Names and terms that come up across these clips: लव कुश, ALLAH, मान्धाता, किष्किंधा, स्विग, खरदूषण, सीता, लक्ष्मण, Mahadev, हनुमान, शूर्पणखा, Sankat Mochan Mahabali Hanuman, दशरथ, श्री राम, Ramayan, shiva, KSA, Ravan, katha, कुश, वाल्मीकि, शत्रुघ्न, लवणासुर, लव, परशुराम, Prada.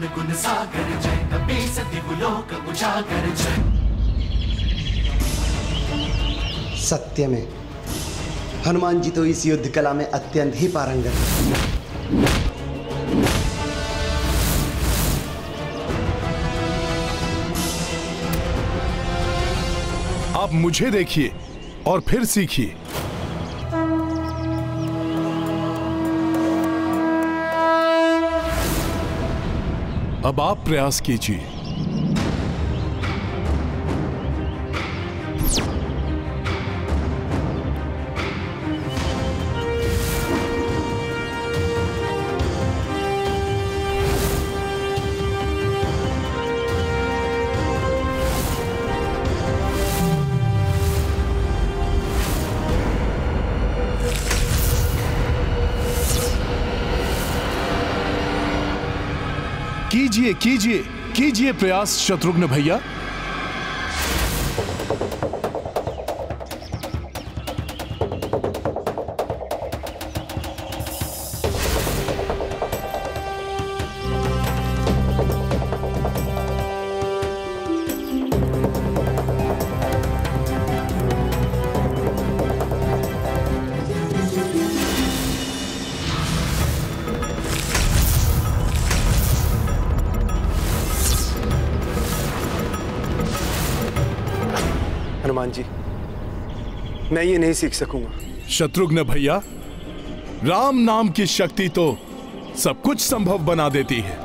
ज्ञान गुण सागर जय कपी सदिवलोक उजागर जय। सत्य में हनुमान जी तो इस युद्ध कला में अत्यंत ही पारंगत हैं। आप मुझे देखिए और फिर सीखिए। अब आप प्रयास कीजिए। कीजिए कीजिए कीजिए प्रयास शत्रुघ्न भैया। जी, मैं ये नहीं सीख सकूंगा। शत्रुघ्न भैया, राम नाम की शक्ति तो सब कुछ संभव बना देती है।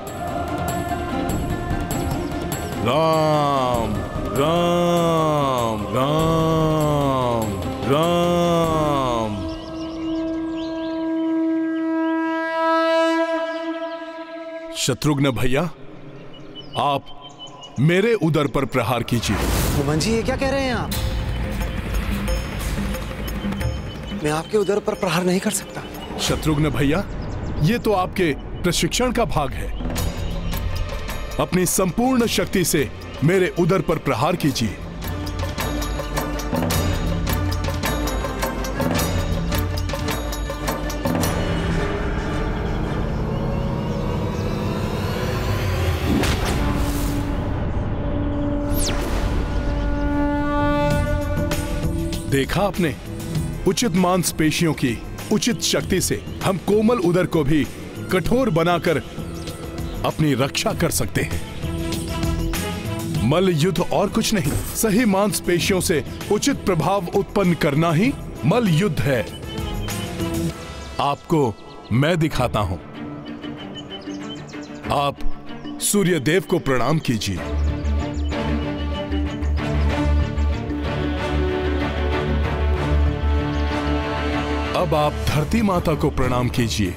राम राम राम राम। शत्रुघ्न भैया, आप मेरे उदर पर प्रहार कीजिए। हनुमान जी, ये क्या कह रहे हैं आप? मैं आपके उदर पर प्रहार नहीं कर सकता। शत्रुघ्न भैया, ये तो आपके प्रशिक्षण का भाग है। अपनी संपूर्ण शक्ति से मेरे उदर पर प्रहार कीजिए। देखा आपने, उचित मांसपेशियों की उचित शक्ति से हम कोमल उदर को भी कठोर बनाकर अपनी रक्षा कर सकते हैं। मल्ल युद्ध और कुछ नहीं, सही मांसपेशियों से उचित प्रभाव उत्पन्न करना ही मल्ल युद्ध है। आपको मैं दिखाता हूं। आप सूर्यदेव को प्रणाम कीजिए। अब आप धरती माता को प्रणाम कीजिए।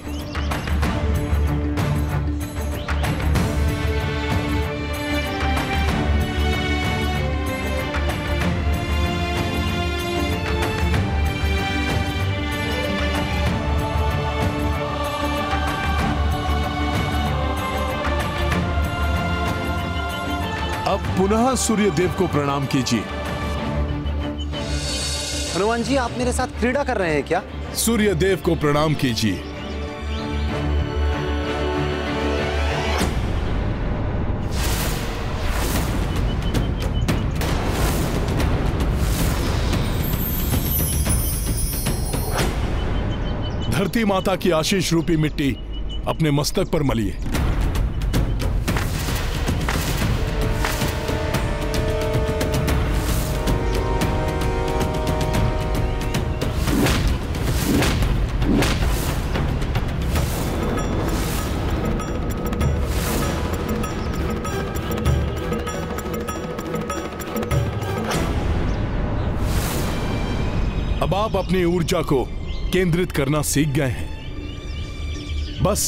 अब पुनः सूर्यदेव को प्रणाम कीजिए। हनुमान जी, आप मेरे साथ क्रीड़ा कर रहे हैं क्या? सूर्यदेव को प्रणाम कीजिए। धरती माता की आशीष रूपी मिट्टी अपने मस्तक पर मलिए। अब आप अपनी ऊर्जा को केंद्रित करना सीख गए हैं। बस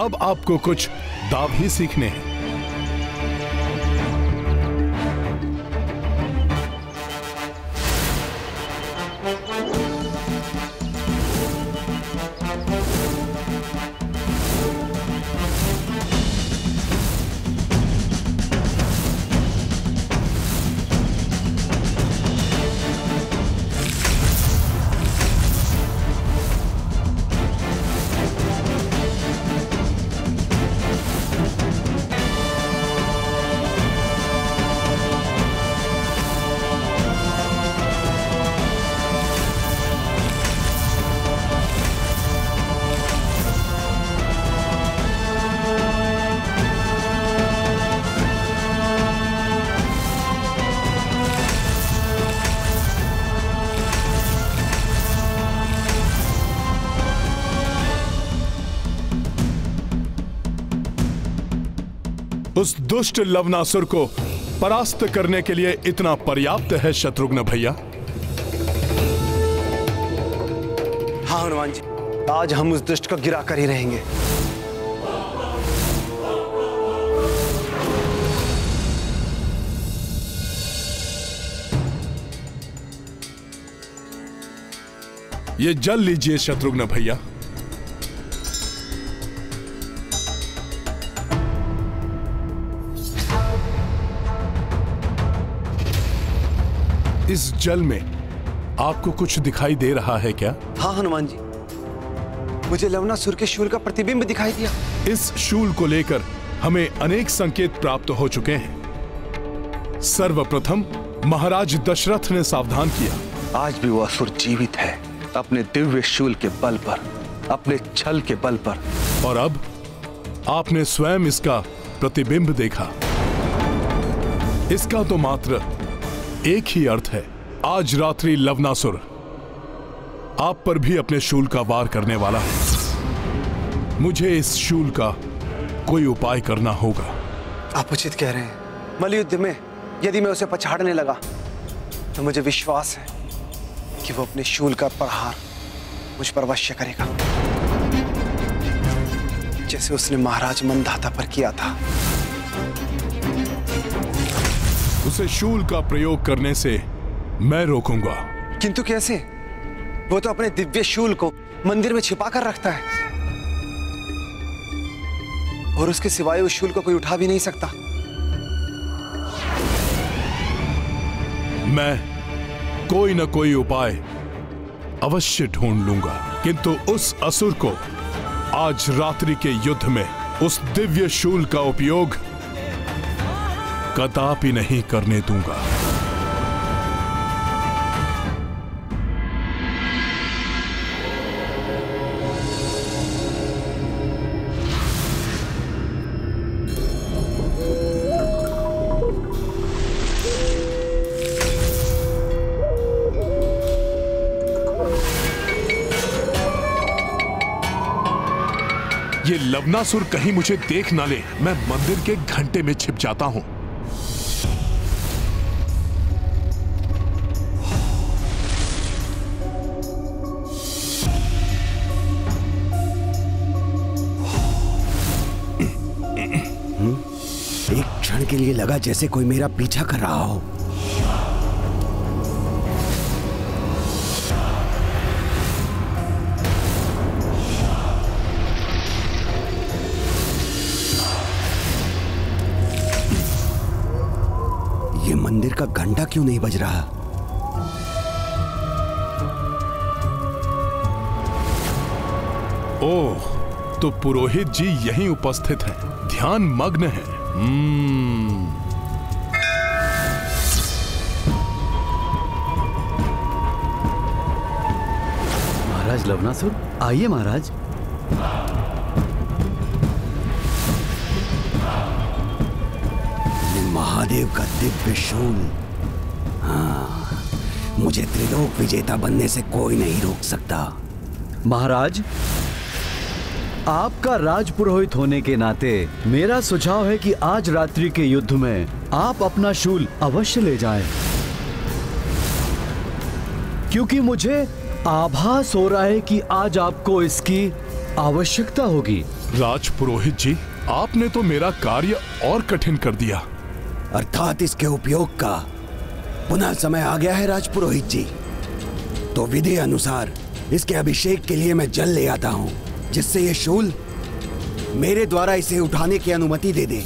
अब आपको कुछ दाव ही सीखने हैं। उस दुष्ट लवणासुर को परास्त करने के लिए इतना पर्याप्त है शत्रुघ्न भैया। हाँ हनुमान जी, आज हम उस दुष्ट को गिरा कर ही रहेंगे। ये जल लीजिए शत्रुघ्न भैया। इस जल में आपको कुछ दिखाई दे रहा है क्या? हाँ हनुमान जी, मुझे लवणासुर के शूल का प्रतिबिंब दिखाई दिया। इस शूल को लेकर हमें अनेक संकेत प्राप्त हो चुके हैं। सर्वप्रथम महाराज दशरथ ने सावधान किया। आज भी वो असुर जीवित है, अपने दिव्य शूल के बल पर, अपने छल के बल पर। और अब आपने स्वयं इसका प्रतिबिंब देखा। इसका तो मात्र एक ही अर्थ है, आज रात्रि लवणासुर आप पर भी अपने शूल का वार करने वाला है। मुझे इस शूल का कोई उपाय करना होगा। आप उचित कह रहे हैं। मलयुद्ध में यदि मैं उसे पछाड़ने लगा तो मुझे विश्वास है कि वो अपने शूल का प्रहार मुझ पर अवश्य करेगा, जैसे उसने महाराज मान्धाता पर किया था। उसे शूल का प्रयोग करने से मैं रोकूंगा। किंतु कैसे? वो तो अपने दिव्य शूल को मंदिर में छिपा कर रखता है और उसके सिवाय उस शूल को कोई उठा भी नहीं सकता। मैं कोई न कोई उपाय अवश्य ढूंढ लूंगा, किंतु उस असुर को आज रात्रि के युद्ध में उस दिव्य शूल का उपयोग कदापि नहीं करने दूंगा। ये लवणासुर कहीं मुझे देख ना ले। मैं मंदिर के घंटे में छिप जाता हूं। के लिए लगा जैसे कोई मेरा पीछा कर रहा हो। ये मंदिर का घंटा क्यों नहीं बज रहा? ओह, तो पुरोहित जी यहीं उपस्थित हैं, ध्यान मग्न हैं। महाराज लवणासुर, आइए महाराज। महादेव का दिव्य शूल, हाँ, मुझे त्रिलोक विजेता बनने से कोई नहीं रोक सकता। महाराज, आपका राजपुरोहित होने के नाते मेरा सुझाव है कि आज रात्रि के युद्ध में आप अपना शूल अवश्य ले जाएं, क्योंकि मुझे आभास हो रहा है कि आज आपको इसकी आवश्यकता होगी। राजपुरोहित जी, आपने तो मेरा कार्य और कठिन कर दिया। अर्थात इसके उपयोग का पुनः समय आ गया है राजपुरोहित जी। तो विधि अनुसार इसके अभिषेक के लिए मैं जल ले आता हूँ, जिससे ये शूल मेरे द्वारा इसे उठाने की अनुमति दे दे।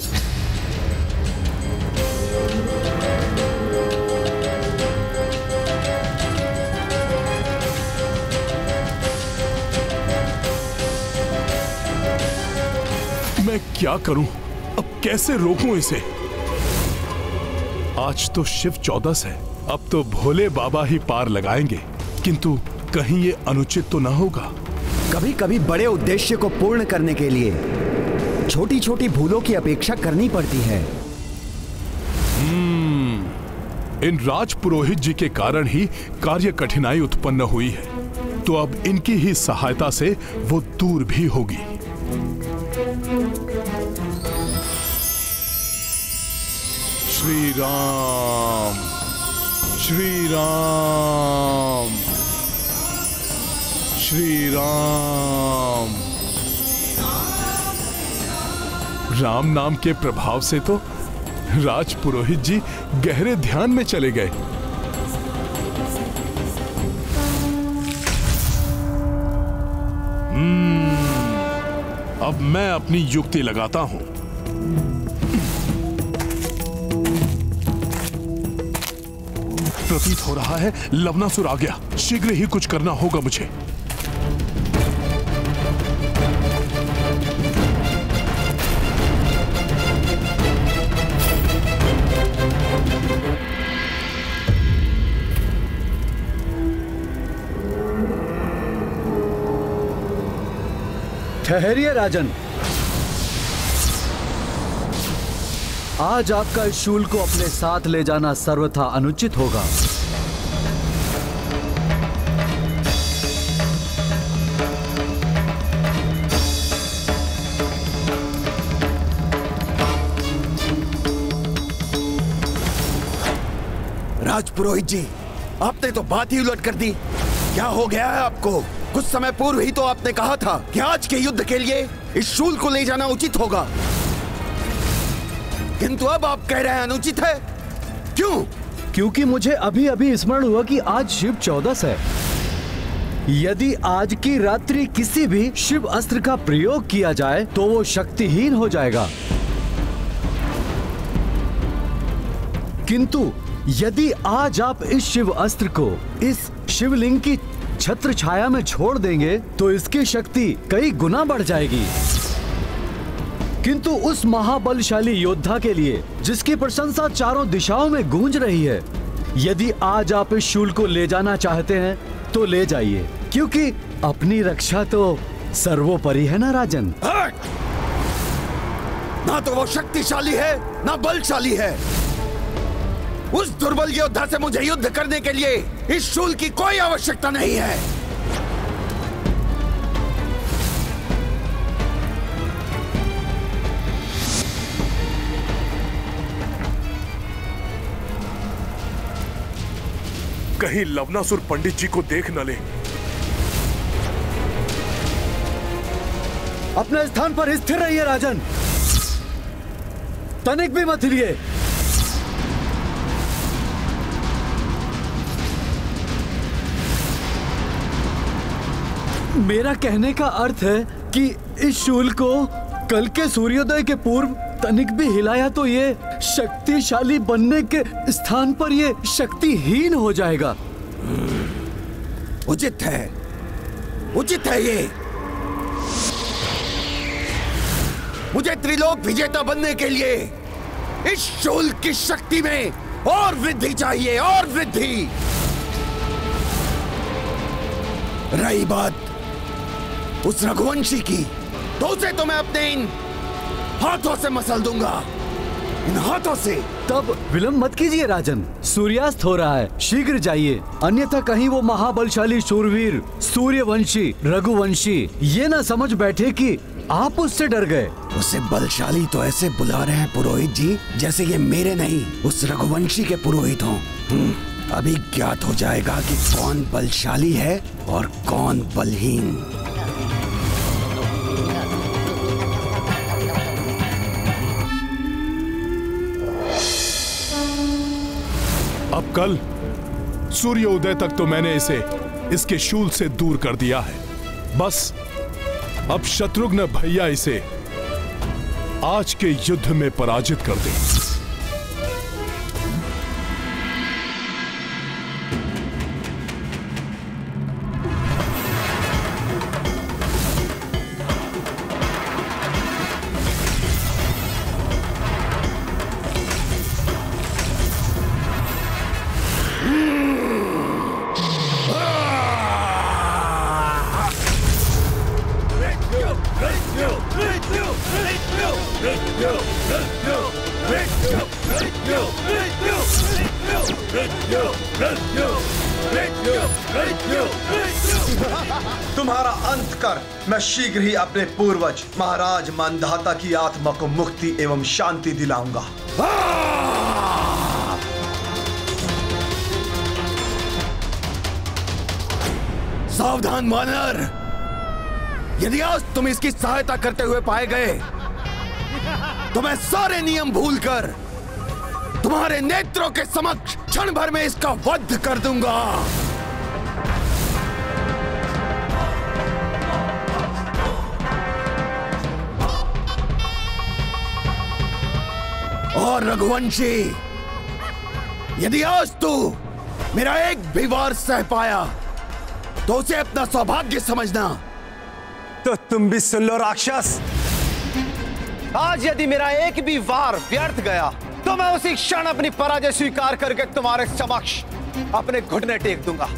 मैं क्या करूं? अब कैसे रोकूं इसे? आज तो शिव चौदस है, अब तो भोले बाबा ही पार लगाएंगे, किंतु कहीं ये अनुचित तो ना होगा। कभी कभी बड़े उद्देश्य को पूर्ण करने के लिए छोटी छोटी भूलों की अपेक्षा करनी पड़ती है। इन राजपुरोहित जी के कारण ही कार्य कठिनाई उत्पन्न हुई है, तो अब इनकी ही सहायता से वो दूर भी होगी। श्री राम, श्री राम, श्री राम। राम नाम के प्रभाव से तो राज पुरोहित जी गहरे ध्यान में चले गए। अब मैं अपनी युक्ति लगाता हूं। प्रतीत हो रहा है लवणासुर आ गया, शीघ्र ही कुछ करना होगा मुझे। ठहरिए राजन, आज आपका इस शूल को अपने साथ ले जाना सर्वथा अनुचित होगा। राजपुरोहित जी, आपने तो बात ही उलट कर दी। क्या हो गया है आपको? कुछ समय पूर्व ही तो आपने कहा था कि आज के युद्ध के लिए इस शूल को ले जाना उचित होगा, किंतु अब आप कह रहे हैं अनुचित है। क्यों? क्योंकि मुझे अभी अभी स्मरण हुआ कि आज शिव चौदस है। यदि आज की रात्रि किसी भी शिव अस्त्र का प्रयोग किया जाए तो वो शक्तिहीन हो जाएगा, किंतु यदि आज आप इस शिव अस्त्र को इस शिवलिंग की छत्र छाया में छोड़ देंगे तो इसकी शक्ति कई गुना बढ़ जाएगी। किंतु उस महाबलशाली योद्धा के लिए जिसकी प्रशंसा चारों दिशाओं में गूंज रही है, यदि आज आप इस शूल को ले जाना चाहते हैं तो ले जाइए, क्योंकि अपनी रक्षा तो सर्वोपरि है ना राजन। ना तो वो शक्तिशाली है ना बलशाली है। उस दुर्बल योद्धा से मुझे युद्ध करने के लिए इस शूल की कोई आवश्यकता नहीं है। कहीं लवणासुर पंडित जी को देख न ले। अपने स्थान पर स्थिर रहिए राजन, तनिक भी मत हिलिए। मेरा कहने का अर्थ है कि इस शूल को कल के सूर्योदय के पूर्व तनिक भी हिलाया तो ये शक्तिशाली बनने के स्थान पर ये शक्तिहीन हो जाएगा। उचित है, उचित है। ये मुझे त्रिलोक विजेता बनने के लिए इस शूल की शक्ति में और वृद्धि चाहिए, और वृद्धि। रही बात उस रघुवंशी की, तो उसे तो मैं अपने इन हाथों से मसल दूंगा, इन हाथों से। तब विलंब मत कीजिए राजन, सूर्यास्त हो रहा है, शीघ्र जाइए, अन्यथा कहीं वो महाबलशाली शूरवीर सूर्यवंशी रघुवंशी ये ना समझ बैठे कि आप उससे डर गए। उसे बलशाली तो ऐसे बुला रहे हैं पुरोहित जी जैसे ये मेरे नहीं, उस रघुवंशी के पुरोहित हों। अभी ज्ञात हो जाएगा कि कौन बलशाली है और कौन बलहीन। अब कल सूर्योदय तक तो मैंने इसे इसके शूल से दूर कर दिया है। बस अब शत्रुघ्न भैया इसे आज के युद्ध में पराजित कर दें। तुम्हारा अंत कर मैं शीघ्र ही अपने पूर्वज महाराज मान्धाता की आत्मा को मुक्ति एवं शांति दिलाऊंगा। सावधान वानर, यदि आज तुम इसकी सहायता करते हुए पाए गए तो मैं सारे नियम भूलकर तुम्हारे नेत्रों के समक्ष क्षण भर में इसका वध कर दूंगा। और रघुवंशी, यदि आज तू मेरा एक भी वार सह पाया तो उसे अपना सौभाग्य समझना। तो तुम भी सुन लो राक्षस, आज यदि मेरा एक भी वार व्यर्थ गया तो मैं उसी क्षण अपनी पराजय स्वीकार करके तुम्हारे समक्ष अपने घुटने टेक दूंगा।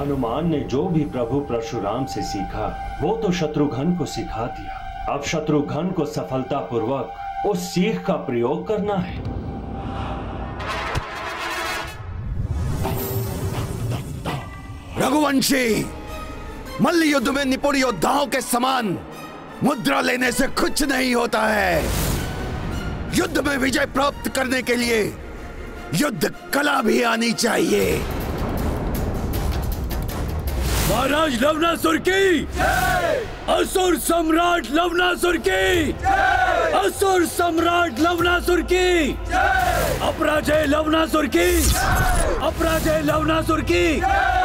हनुमान ने जो भी प्रभु परशुराम से सीखा वो तो शत्रुघ्न को सिखा दिया। अब शत्रुघ्न को सफलतापूर्वक उस सीख का प्रयोग करना है। रघुवंशी, मल्ल युद्ध में निपुण योद्धाओं के समान मुद्रा लेने से कुछ नहीं होता है। युद्ध में विजय प्राप्त करने के लिए युद्ध कला भी आनी चाहिए। महाराज लवणासुर की जय, असुर सम्राट लवणासुर की जय, असुर सम्राट लवणासुर की जय, अपराजय लवणासुर की जय, अपराजय लवणासुर की जय।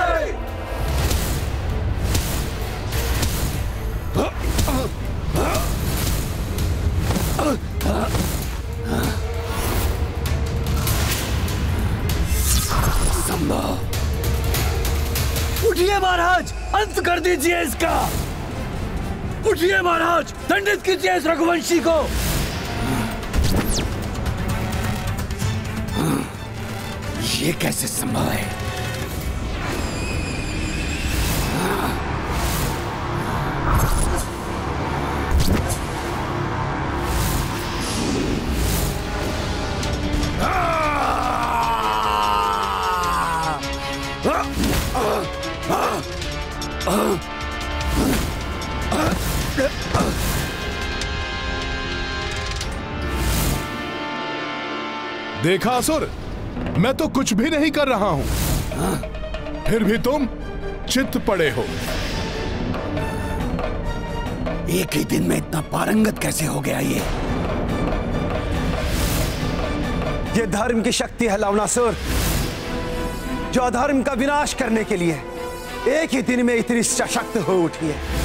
संभव, उठिए महाराज, अंत कर दीजिए इसका। उठिए महाराज, दंडित कीजिए इस रघुवंशी को। ये कैसे संभव है? देखा असुर, मैं तो कुछ भी नहीं कर रहा हूं, फिर भी तुम चित पड़े हो। एक ही दिन में इतना पारंगत कैसे हो गया? ये धर्म की शक्ति है लवणासुर, जो अधर्म का विनाश करने के लिए एक ही दिन में इतनी सशक्त हो उठी है।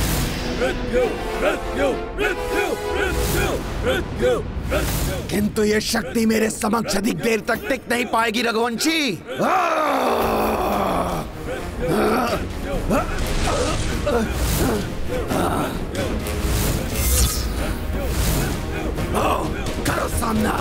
मृत्यु मृत्यु मृत्यु मृत्यु मृत्यु मृत्यु। किंतु ये शक्ति मेरे समक्ष अधिक देर तक टिक नहीं पाएगी रघुवंशी। करो सामना।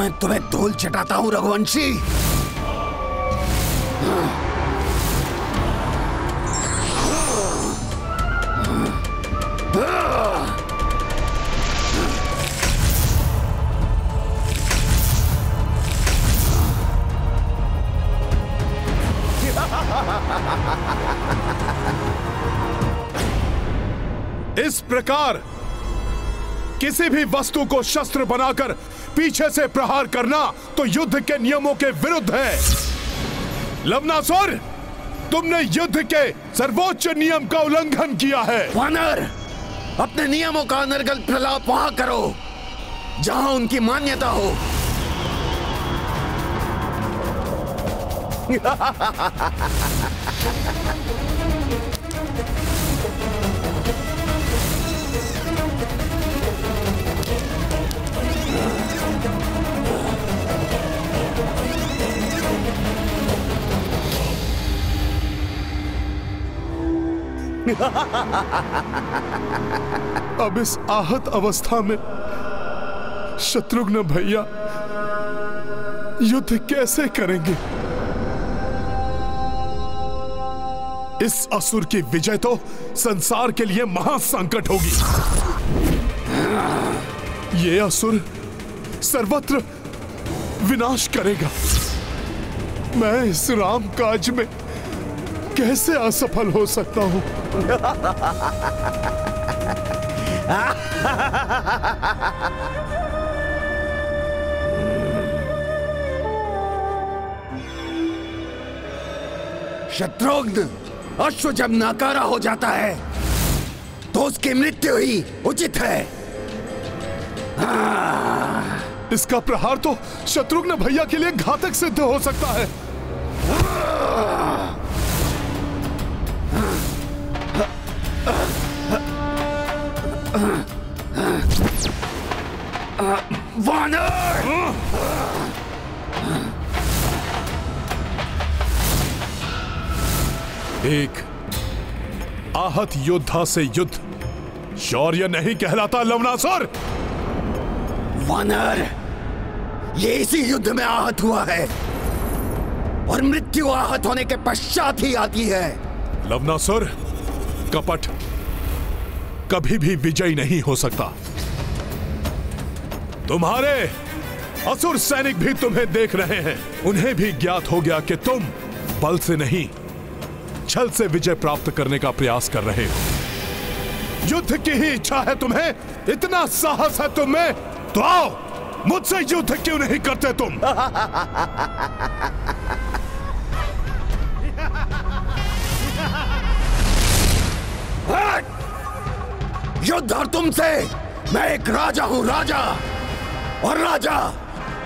मैं तुम्हें धूल चटाता हूं रघुवंशी। इस प्रकार किसी भी वस्तु को शस्त्र बनाकर पीछे से प्रहार करना तो युद्ध के नियमों के विरुद्ध है। लवणासुर, तुमने युद्ध के सर्वोच्च नियम का उल्लंघन किया है। वानर, अपने नियमों का अनर्गल प्रलाप वहां करो जहां उनकी मान्यता हो। अब इस आहत अवस्था में शत्रुघ्न भैया युद्ध कैसे करेंगे? इस असुर की विजय तो संसार के लिए महासंकट होगी। ये असुर सर्वत्र विनाश करेगा। मैं इस राम काज में कैसे असफल हो सकता हूं? शत्रुघ्न, अश्व जब नाकारा हो जाता है तो उसकी मृत्यु ही उचित है। इसका प्रहार तो शत्रुघ्न भैया के लिए घातक सिद्ध हो सकता है। वानर! एक आहत योद्धा से युद्ध शौर्य नहीं कहलाता लवणासुर। वानर, ये इसी युद्ध में आहत हुआ है और मृत्यु आहत होने के पश्चात ही आती है। लवणासुर, कपट कभी भी विजयी नहीं हो सकता। तुम्हारे असुर सैनिक भी तुम्हें देख रहे हैं। उन्हें भी ज्ञात हो गया कि तुम बल से नहीं छल से विजय प्राप्त करने का प्रयास कर रहे हो। युद्ध की ही इच्छा है तुम्हें, इतना साहस है तुम्हें, तो आओ मुझसे युद्ध क्यों नहीं करते तुम? युद्ध और तुमसे? मैं एक राजा हूं, राजा, और राजा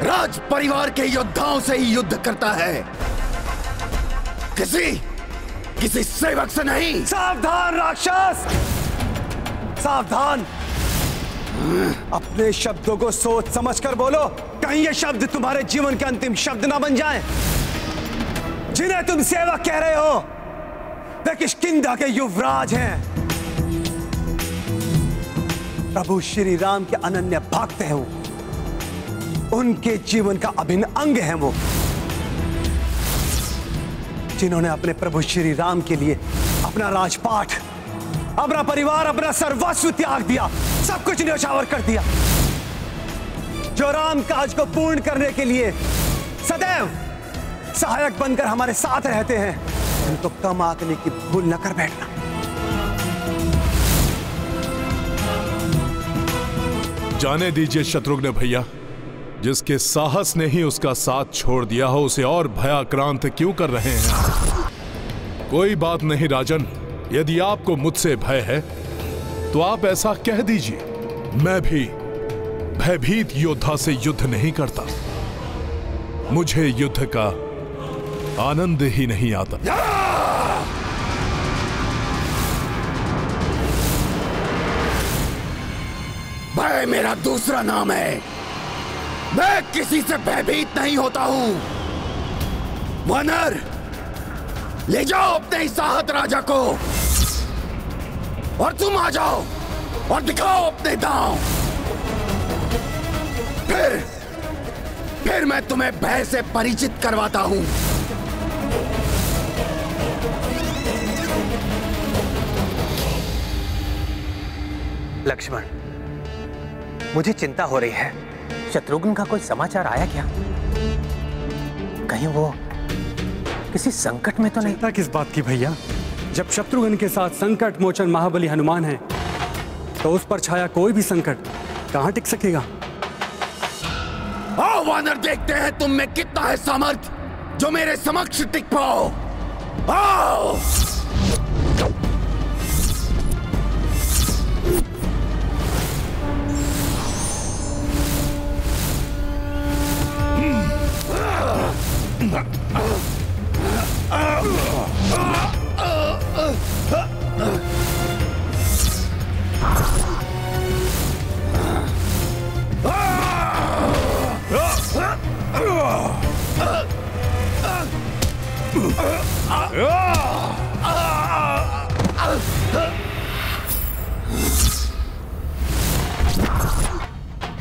राज परिवार के योद्धाओं से ही युद्ध करता है, किसी सेवक से नहीं। सावधान राक्षस, सावधान। अपने शब्दों को सोच समझ कर बोलो, कहीं ये शब्द तुम्हारे जीवन के अंतिम शब्द ना बन जाएं। जिन्हें तुम सेवक कह रहे हो वे किष्किंधा के युवराज हैं। प्रभु श्री राम के अनन्य भक्त हैं वो, उनके जीवन का अभिन्न अंग है वो, जिन्होंने अपने प्रभु श्री राम के लिए अपना राजपाठ, अपना परिवार, अपना सर्वस्व त्याग दिया, सब कुछ न्योछावर कर दिया, जो राम काज को पूर्ण करने के लिए सदैव सहायक बनकर हमारे साथ रहते हैं। उनको कम आंकने की भूल न कर बैठना। जाने दीजिए शत्रुघ्न भैया, जिसके साहस ने ही उसका साथ छोड़ दिया हो उसे और भयाक्रांत क्यों कर रहे हैं? कोई बात नहीं राजन, यदि आपको मुझसे भय है तो आप ऐसा कह दीजिए। मैं भी भयभीत योद्धा से युद्ध नहीं करता, मुझे युद्ध का आनंद ही नहीं आता। भय मेरा दूसरा नाम है। मैं किसी से भयभीत नहीं होता हूं। वानर, ले जाओ अपने इस आहत राजा को, और तुम आ जाओ और दिखाओ अपने दांव। फिर मैं तुम्हें भय से परिचित करवाता हूं। लक्ष्मण, मुझे चिंता हो रही है। शत्रुघ्न का कोई समाचार आया क्या? कहीं वो किसी संकट में तो नहीं? चिंता किस बात की भैया, जब शत्रुघ्न के साथ संकट मोचन महाबली हनुमान है तो उस पर छाया कोई भी संकट कहां टिक सकेगा। आओ वानर, देखते हैं तुम में कितना है सामर्थ्य जो मेरे समक्ष टिक पाओ। आओ!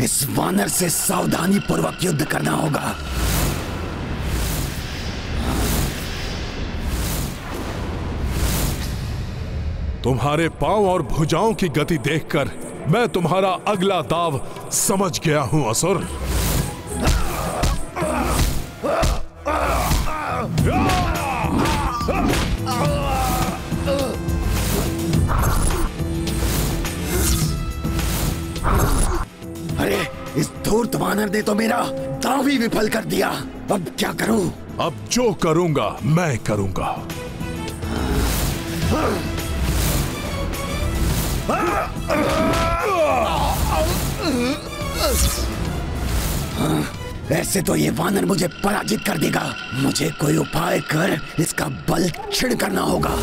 इस वानर से सावधानी पूर्वक युद्ध करना होगा। तुम्हारे पांव और भुजाओं की गति देखकर मैं तुम्हारा अगला दाव समझ गया हूं असुर। अरे इस धूर्त वानर ने तो मेरा दाव ही विफल कर दिया। अब क्या करूं? अब जो करूंगा मैं करूंगा। ऐसे तो ये वानर मुझे पराजित कर देगा। मुझे कोई उपाय कर इसका बल क्षीण करना होगा।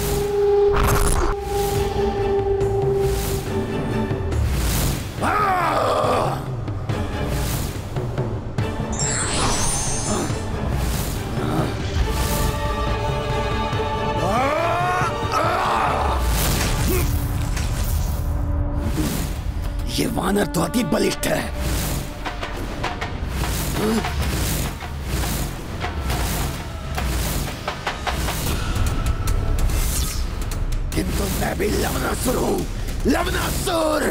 ये वानर तो अति बलिष्ठ है। किंतु मैं भी लवणासुर हूं। लवणासुर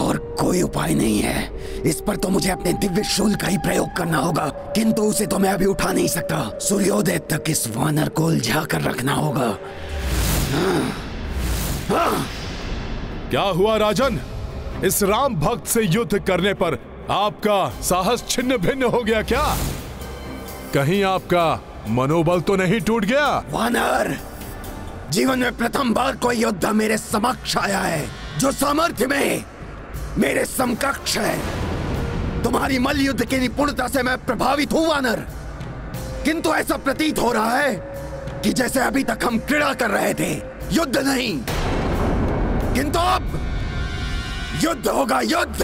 और कोई उपाय नहीं है। इस पर तो मुझे अपने दिव्य शूल का ही प्रयोग करना होगा, किंतु उसे तो मैं अभी उठा नहीं सकता। सूर्योदय तक इस वानर को उलझा कर रखना होगा। क्या हुआ राजन? इस राम भक्त से युद्ध करने पर आपका साहस छिन्न भिन्न हो गया क्या? कहीं आपका मनोबल तो नहीं टूट गया? वानर, जीवन में प्रथम बार कोई योद्धा मेरे समक्ष आया है जो सामर्थ्य में मेरे समकक्ष है। तुम्हारी मल्ल युद्ध की निपुणता से मैं प्रभावित हूं वानर, किंतु ऐसा प्रतीत हो रहा है कि जैसे अभी तक हम क्रीड़ा कर रहे थे, युद्ध नहीं। किंतु अब युद्ध होगा, युद्ध।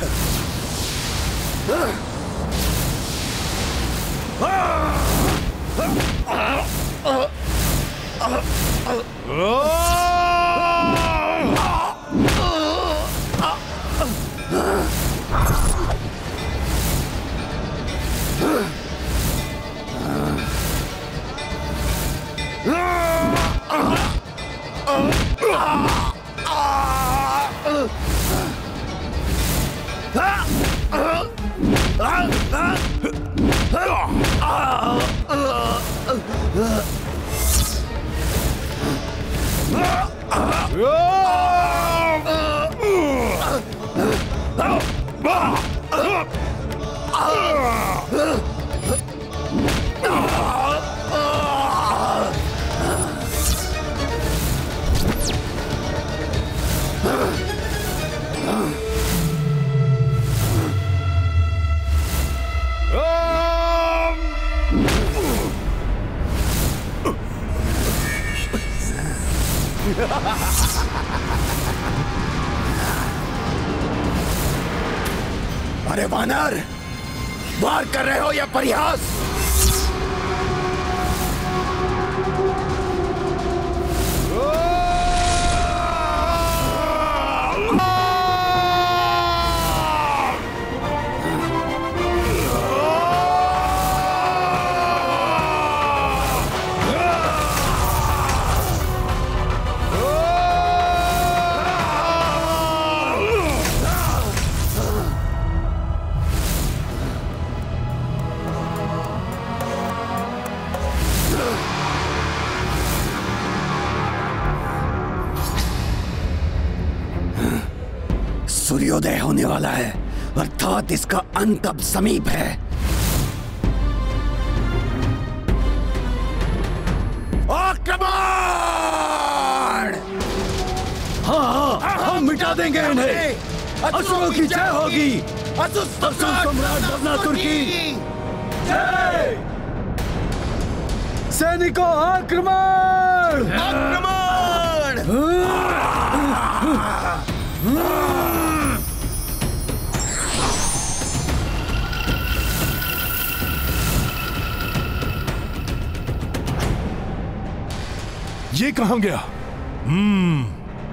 अरे वानर, वार कर रहे हो या परिहास? सूर्योदय होने वाला है, अर्थात इसका अंत अब समीप है। आक्रमण! हाँ, हम मिटा देंगे इन्हें। असुरों की जय होगी। असुर सम्राट लवणासुर की जय। सैनिकों आक्रमण! आक्रमण! ये कहाँ गया?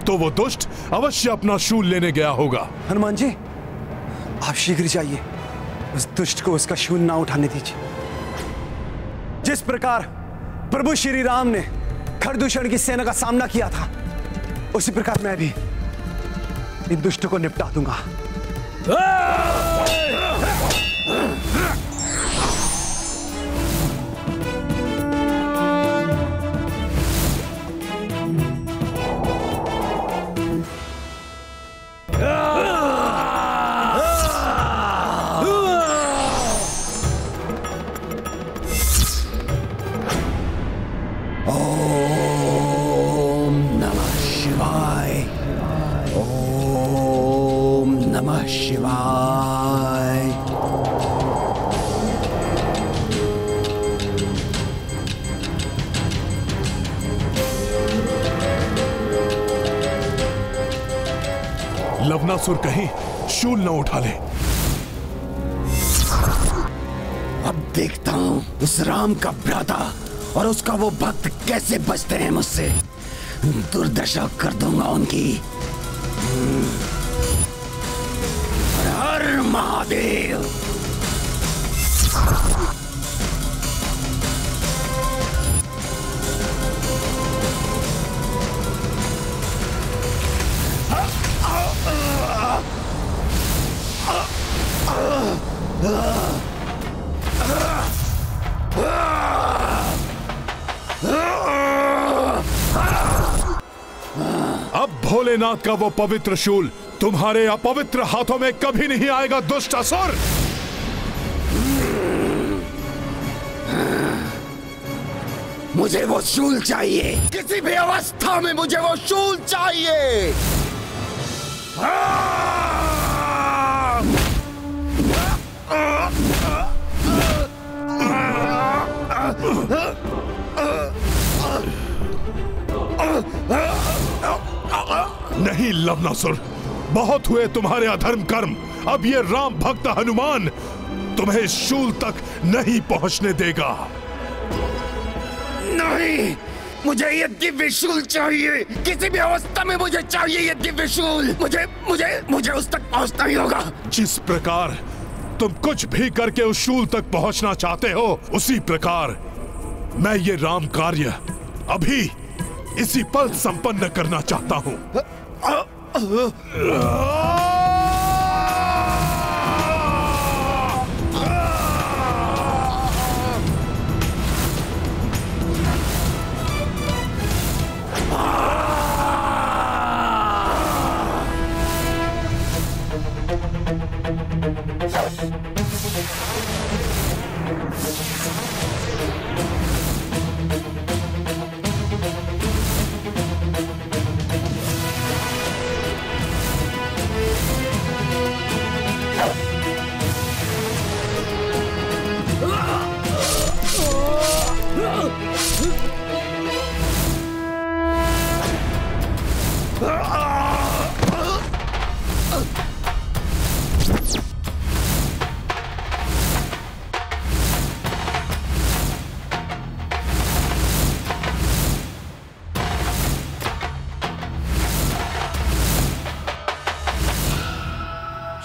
तो वो दुष्ट अवश्य अपना शूल लेने गया होगा। हनुमान जी, आप शीघ्र जाइए, उस दुष्ट को उसका शूल ना उठाने दीजिए। जिस प्रकार प्रभु श्री राम ने खरदूषण की सेना का सामना किया था, उसी प्रकार मैं भी इन दुष्टों को निपटा दूंगा। लवणासुर कहीं शूल न उठा ले। अब देखता हूं उस राम का भ्राता और उसका वो भक्त कैसे बचते हैं मुझसे। दुर्दशा कर दूंगा उनकी। हर महादेव। अब भोलेनाथ का वो पवित्र शूल तुम्हारे अपवित्र हाथों में कभी नहीं आएगा दुष्ट असुर। मुझे वो शूल चाहिए, किसी भी अवस्था में मुझे वो शूल चाहिए। नहीं लवणासुर, बहुत हुए तुम्हारे अधर्म कर्म। अब ये राम भक्त हनुमान तुम्हें शूल तक नहीं पहुंचने देगा। नहीं, मुझे ये दिव्य शूल चाहिए, किसी भी अवस्था में मुझे चाहिए ये दिव्य शूल। मुझे मुझे मुझे उस तक पहुंचना ही होगा। जिस प्रकार तुम कुछ भी करके उस शूल तक पहुंचना चाहते हो, उसी प्रकार मैं ये राम कार्य अभी इसी पल संपन्न करना चाहता हूँ।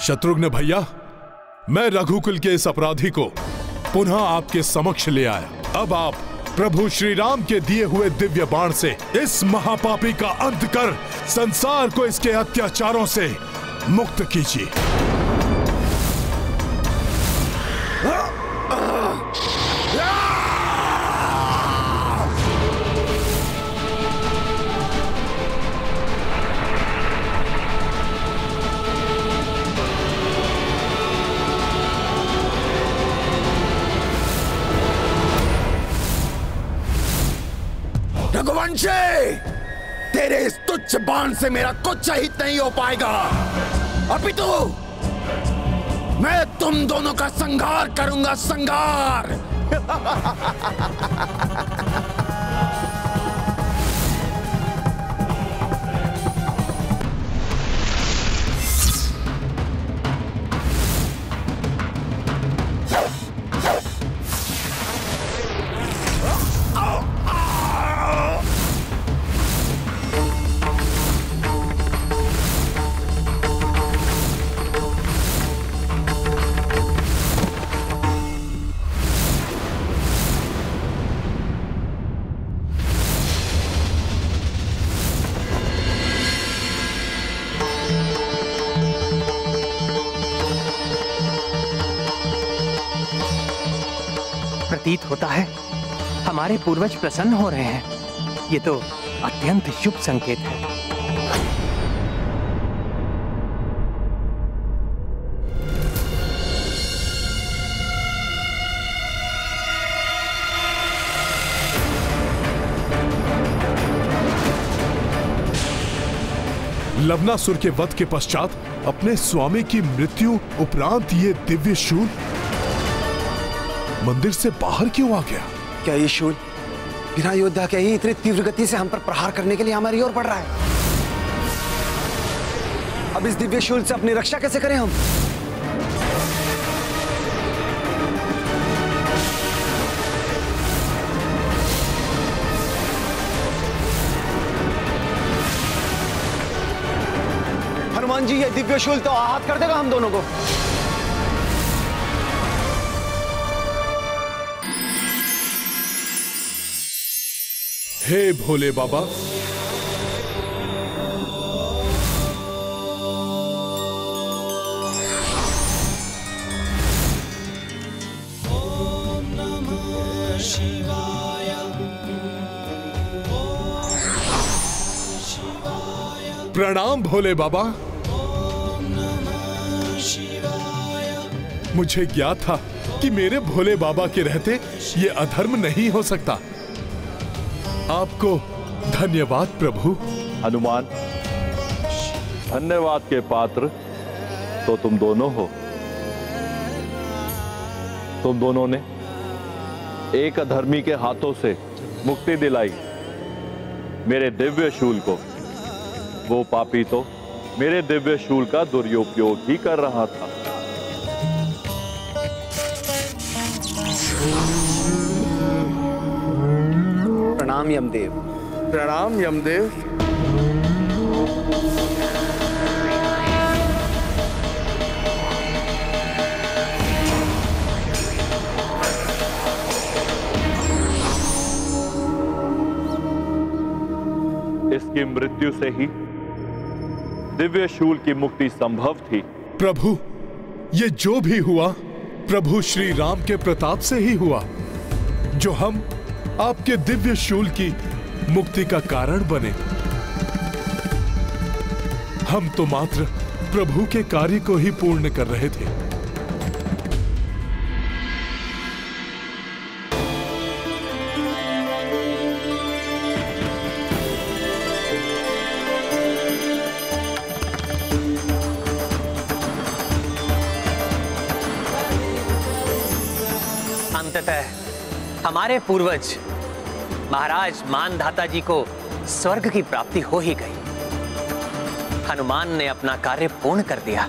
शत्रुघ्न भैया, मैं रघुकुल के इस अपराधी को पुनः आपके समक्ष ले आया। अब आप प्रभु श्री राम के दिए हुए दिव्य बाण से इस महापापी का अंत कर संसार को इसके अत्याचारों से मुक्त कीजिए। तेरे इस तुच्छ बाण से मेरा कुछ हित नहीं हो पाएगा। अपितु मैं तुम दोनों का संहार करूंगा, संहार। प्रतीत होता है। हमारे पूर्वज प्रसन्न हो रहे हैं, ये तो अत्यंत शुभ संकेत है। लवणासुर के वध के पश्चात अपने स्वामी की मृत्यु उपरांत ये दिव्य शूल मंदिर से बाहर क्यों आ गया? क्या ये शूल बिना योद्धा के ही इतनी तीव्र गति से हम पर प्रहार करने के लिए हमारी ओर बढ़ रहा है? अब इस दिव्य शूल से अपनी रक्षा कैसे करें हम? हनुमान जी, ये दिव्य शूल तो आहत कर देगा हम दोनों को। हे भोले बाबा, प्रणाम भोले बाबा। मुझे ज्ञात था कि मेरे भोले बाबा के रहते ये अधर्म नहीं हो सकता। आपको धन्यवाद प्रभु। हनुमान, धन्यवाद के पात्र तो तुम दोनों हो। तुम दोनों ने एक अधर्मी के हाथों से मुक्ति दिलाई मेरे दिव्य शूल को। वो पापी तो मेरे दिव्य शूल का दुरुपयोग ही कर रहा था। प्रणाम यमदेव। प्रणाम यमदेव। इसकी मृत्यु से ही दिव्य शूल की मुक्ति संभव थी। प्रभु, ये जो भी हुआ प्रभु श्री राम के प्रताप से ही हुआ, जो हम आपके दिव्य शूल की मुक्ति का कारण बने। हम तो मात्र प्रभु के कार्य को ही पूर्ण कर रहे थे। अंततः हमारे पूर्वज महाराज मान्धाता जी को स्वर्ग की प्राप्ति हो ही गई। हनुमान ने अपना कार्य पूर्ण कर दिया।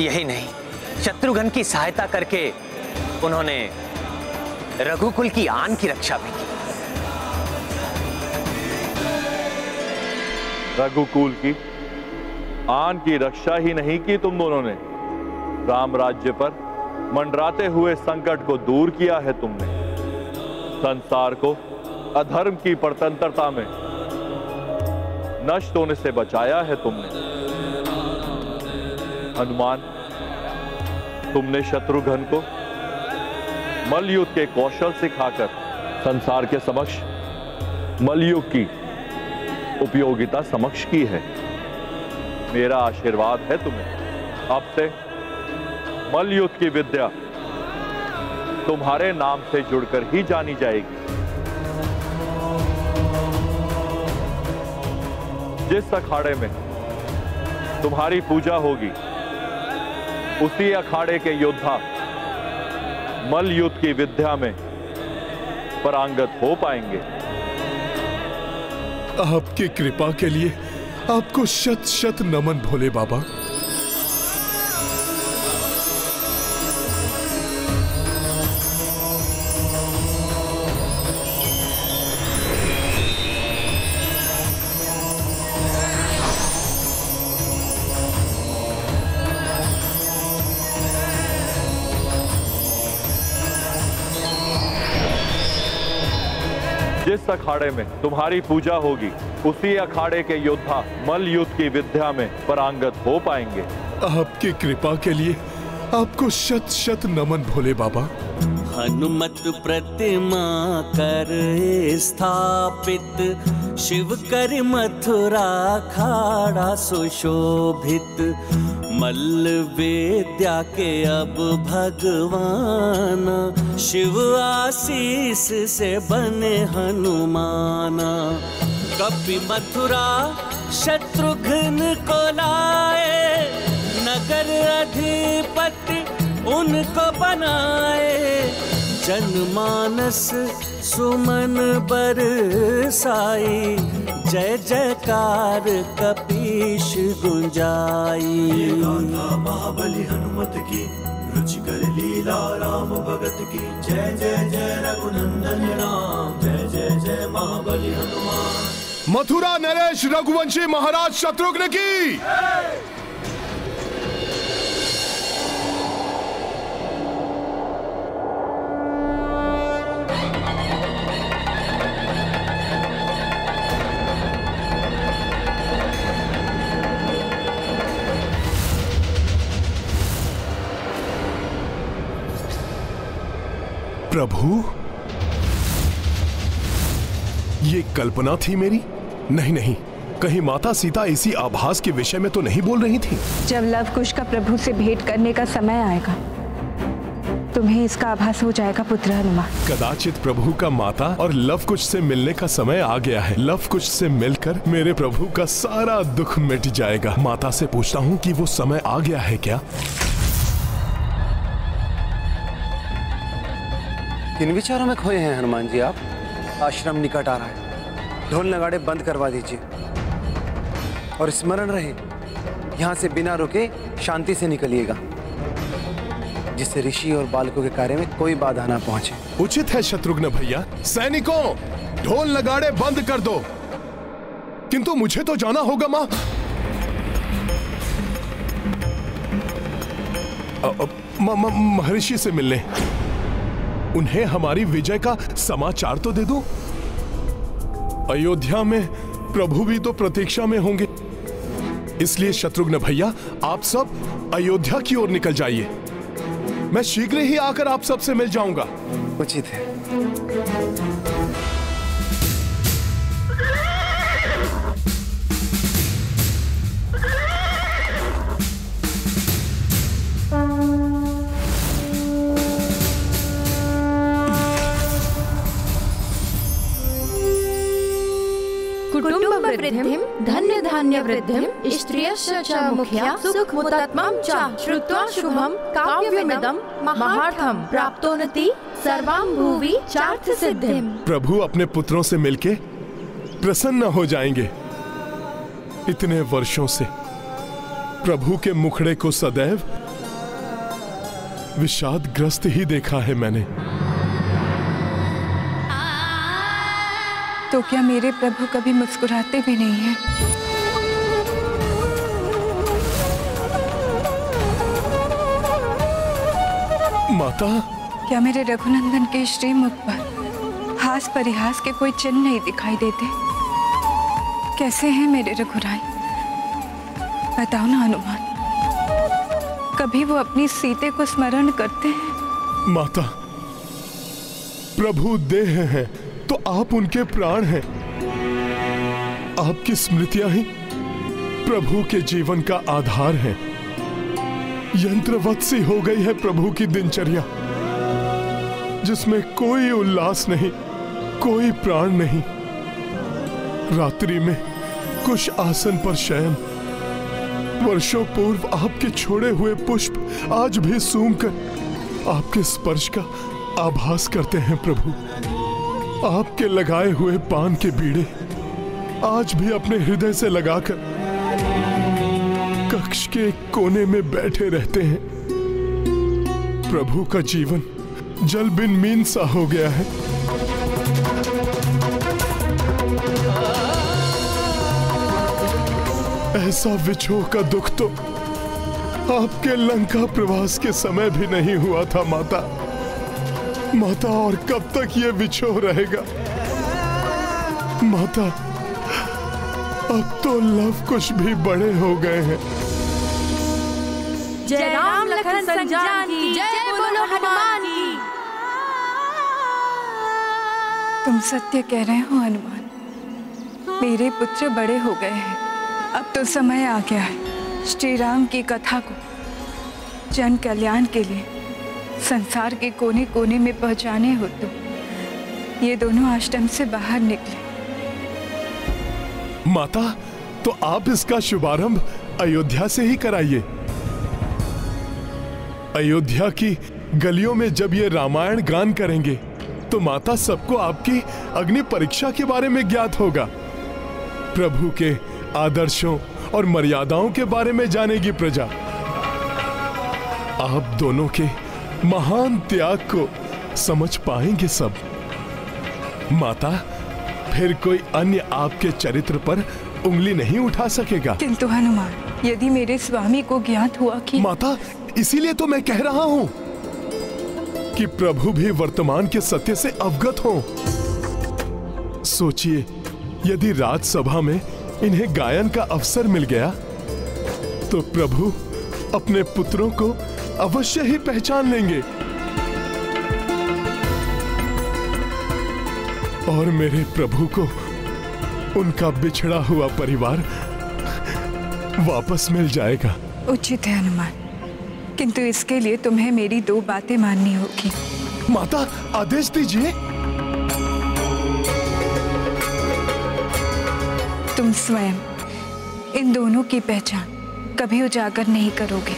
यही नहीं, शत्रुघ्न की सहायता करके उन्होंने रघुकुल की आन की रक्षा भी की। रघुकुल की आन की रक्षा ही नहीं की, तुम दोनों ने राम राज्य पर मंडराते हुए संकट को दूर किया है। तुमने संसार को अधर्म की परतंत्रता में नष्ट होने से बचाया है। तुमने हनुमान, तुमने शत्रुघ्न को मलयुग के कौशल सिखाकर संसार के समक्ष मलयुग की उपयोगिता समक्ष की है। मेरा आशीर्वाद है तुम्हें, अब से मलयुग की विद्या तुम्हारे नाम से जुड़कर ही जानी जाएगी। जिस अखाड़े में तुम्हारी पूजा होगी, उसी अखाड़े के योद्धा मलयुद्ध की विद्या में पारंगत हो पाएंगे। आपकी कृपा के लिए आपको शत शत नमन भोले बाबा। जिस अखाड़े में तुम्हारी पूजा होगी, उसी अखाड़े के योद्धा मलयुद्ध की विद्या में पारंगत हो पाएंगे। आपकी कृपा के लिए आपको शत शत नमन भोले बाबा। हनुमत प्रतिमा कर स्थापित, शिव कर मथुरा अखाड़ा सुशोभित। मल्ल विद्या के अब भगवाना, शिव आशीष से बने हनुमाना। कपि मथुरा शत्रुघ्न को लाए, नगर अधिपति उनको बनाए। जनमानस सुमन बरसाई, जय जयकार कपीश गुंजाई। ये गाथा महाबली हनुमत की, रुचिकर लीला राम भगत की। जय जय जय रघुनंदन राम, जय जय जय महाबली हनुमान। मथुरा नरेश रघुवंशी महाराज शत्रुघ्न की। प्रभु, ये कल्पना थी मेरी? नहीं नहीं, कहीं माता सीता इसी आभास के विषय में तो नहीं बोल रही थी? जब लव कुश का प्रभु से भेंट करने का समय आएगा, तुम्हें इसका आभास हो जाएगा पुत्र हनुमान। कदाचित प्रभु का माता और लव कुश से मिलने का समय आ गया है। लव कुश से मिलकर मेरे प्रभु का सारा दुख मिट जाएगा। माता से पूछता हूँ कि वो समय आ गया है क्या? किन विचारों में खोए हैं हनुमान जी आप? आश्रम निकट आ रहा है, ढोल नगाड़े बंद करवा दीजिए और स्मरण रहे, यहाँ से बिना रुके शांति से निकलिएगा, जिससे ऋषि और बालकों के कार्य में कोई बाधा ना पहुंचे। उचित है शत्रुघ्न भैया। सैनिकों, ढोल नगाड़े बंद कर दो। किंतु मुझे तो जाना होगा माँ। महर्षि से मिलने, उन्हें हमारी विजय का समाचार तो दे दो। अयोध्या में प्रभु भी तो प्रतीक्षा में होंगे, इसलिए शत्रुघ्न भैया आप सब अयोध्या की ओर निकल जाइए। मैं शीघ्र ही आकर आप सब से मिल जाऊंगा। उचित है। धन्य धान्य वृद्धिम स्त्रियश्च च मुख्या सुख मुदात्मम च श्रुत्वा शुभम काव्यमिदं महार्थम प्राप्तोनति सर्वां भुवि चार्थ सिद्धिम। प्रभु अपने पुत्रों से मिलके प्रसन्न हो जाएंगे। इतने वर्षों से प्रभु के मुखड़े को सदैव विषादग्रस्त ही देखा है मैंने। तो क्या मेरे प्रभु कभी मुस्कुराते भी नहीं हैं? माता, क्या मेरे रघुनंदन के श्रीमुख पर हास परिहास के कोई चिन्ह नहीं दिखाई देते? कैसे हैं मेरे रघुराई? बताओ ना हनुमान, कभी वो अपनी सीता को स्मरण करते हैं? माता, प्रभु देह हैं तो आप उनके प्राण हैं। आपकी स्मृतियां ही प्रभु के जीवन का आधार है। यंत्रवत सी हो गई है प्रभु की दिनचर्या, जिसमें कोई उल्लास नहीं, कोई प्राण नहीं। रात्रि में कुश आसन पर शयन, वर्षों पूर्व आपके छोड़े हुए पुष्प आज भी सूंघकर आपके स्पर्श का आभास करते हैं प्रभु। आपके लगाए हुए पान के बीड़े आज भी अपने हृदय से लगाकर कक्ष के कोने में बैठे रहते हैं। प्रभु का जीवन जल बिन मीन सा हो गया है। ऐसा विछोह का दुख तो आपके लंका प्रवास के समय भी नहीं हुआ था माता। माता, और कब तक ये बिछोह रहेगा? माता, अब तो लव कुश भी बड़े हो गए हैं। जय राम लखन संजान की, जय बोलो हनुमान की। तुम सत्य कह रहे हो हनुमान। मेरे पुत्र बड़े हो गए हैं, अब तो समय आ गया है श्री राम की कथा को जन कल्याण के लिए संसार के कोने कोने में पहुंचाने हो। तो ये दोनों आश्रम से बाहर निकले। माता, तो आप इसका शुभारंभ अयोध्या से ही कराइए। अयोध्या की गलियों में जब ये रामायण गान करेंगे तो माता सबको आपकी अग्नि परीक्षा के बारे में ज्ञात होगा। प्रभु के आदर्शों और मर्यादाओं के बारे में जानेगी प्रजा। आप दोनों के महान त्याग को समझ पाएंगे सब। माता, फिर कोई अन्य आपके चरित्र पर उंगली नहीं उठा सकेगा। किंतु हनुमान, यदि मेरे स्वामी को ज्ञात हुआ कि माता, इसीलिए तो मैं कह रहा हूँ कि प्रभु भी वर्तमान के सत्य से अवगत हों। सोचिए, यदि राजसभा में इन्हें गायन का अवसर मिल गया तो प्रभु अपने पुत्रों को अवश्य ही पहचान लेंगे। और मेरे प्रभु को उनका बिछड़ा हुआ परिवार वापस मिल जाएगा। उचित है हनुमान, किंतु इसके लिए तुम्हें मेरी दो बातें माननी होगी। माता, आदेश दीजिए। तुम स्वयं इन दोनों की पहचान कभी उजागर नहीं करोगे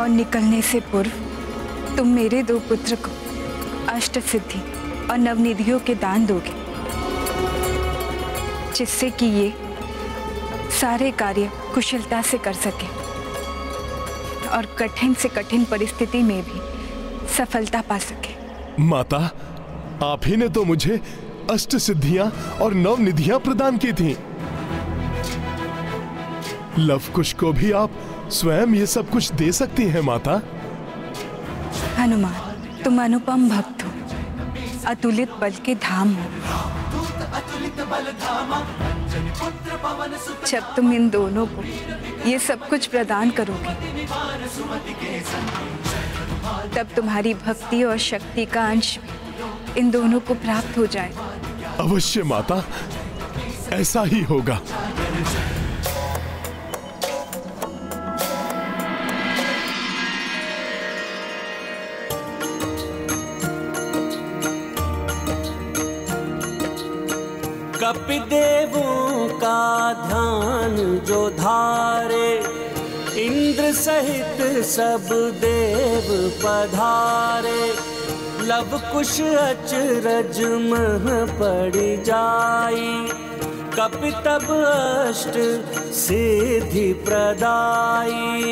और निकलने से पूर्व तुम मेरे दो पुत्र को अष्ट सिद्धि और नवनिधियों के दान दोगे, जिससे कि ये सारे कार्य कुशलता से कर सके और कठिन से कठिन परिस्थिति में भी सफलता पा सके। माता, आप ही ने तो मुझे अष्ट सिद्धियां और नवनिधियां प्रदान की थीं। लव कुश को भी आप स्वयं ये सब कुछ दे सकती हैं माता। हनुमान, तुम अनुपम भक्त हो, अतुलित बल के धाम हो। जब तुम इन दोनों को ये सब कुछ प्रदान करोगे तब तुम्हारी भक्ति और शक्ति का अंश इन दोनों को प्राप्त हो जाए। अवश्य माता, ऐसा ही होगा। कपिदेवों का ध्यान जो धारे, इंद्र सहित सब देव पधारे। लव कुश अचरज मह पड़ जाई, कपितब अष्ट सिद्धि प्रदाई।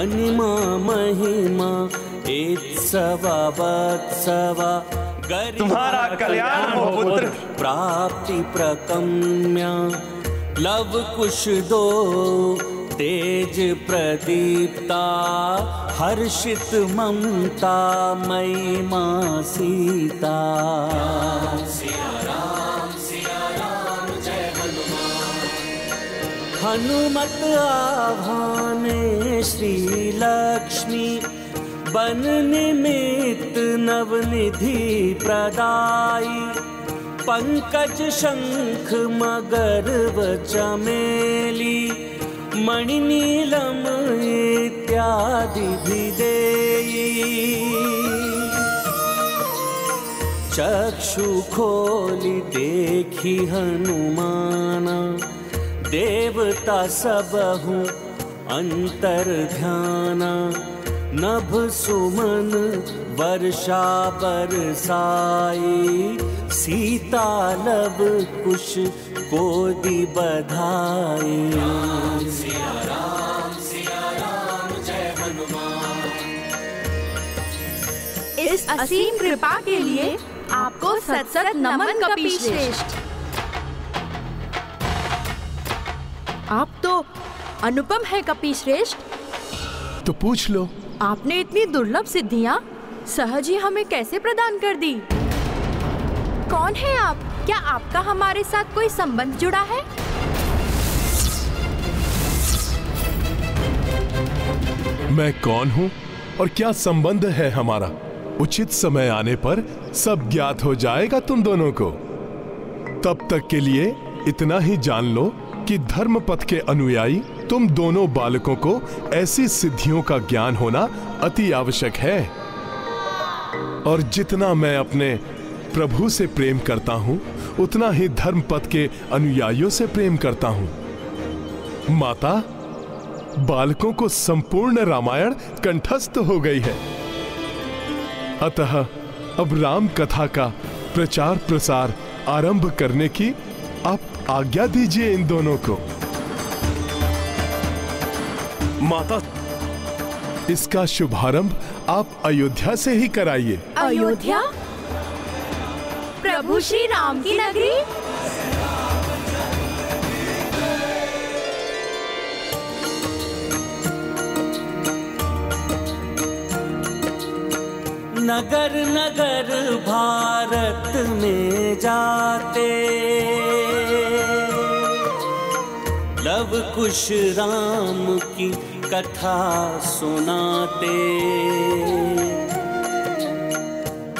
अनिमा महिमा एत्सवा वत्सवा, तुम्हारा कल्याण हो पुत्र। प्राप्ति प्रकम्य लव कुश दो तेज प्रदीप्ता। हर्षित ममता मई मां सीता। सिया राम जय हनुमान। हनुमत आह्वाने श्री लक्ष्मी, बन निमित नवनिधि प्रदाई। पंकज शंख मगर चमेली, मणिनीलम इत्यादि भी देई। चक्षु खोली देखी हनुमाना, देवता सबहु अंतर ध्याना। नभ सुमन वर्षा बरसाई, सीता लव कुश को दी बधाई। सिया राम जय हनुमान। इस असीम कृपा के लिए आपको सत सत नमन कपीश्रेष्ठ। आप तो अनुपम है कपीश्रेष्ठ। तो पूछ लो, आपने इतनी दुर्लभ सिद्धियाँ सहज ही हमें कैसे प्रदान कर दी? कौन है आप? क्या आपका हमारे साथ कोई संबंध जुड़ा है? मैं कौन हूँ और क्या संबंध है हमारा? उचित समय आने पर सब ज्ञात हो जाएगा तुम दोनों को। तब तक के लिए इतना ही जान लो कि धर्म पथ के अनुयायी तुम दोनों बालकों को ऐसी सिद्धियों का ज्ञान होना अति आवश्यक है। और जितना मैं अपने प्रभु से प्रेम करता हूँ उतना ही धर्म पथ के अनुयायियों से प्रेम करता हूँ। माता, बालकों को संपूर्ण रामायण कंठस्थ हो गई है, अतः अब राम कथा का प्रचार प्रसार आरंभ करने की आप आज्ञा दीजिए इन दोनों को। माता, इसका शुभारंभ आप अयोध्या से ही कराइए। अयोध्या? प्रभु श्री राम की नगरी? नगर नगर भारत में जाते लव कुश राम की कथा सुनाते,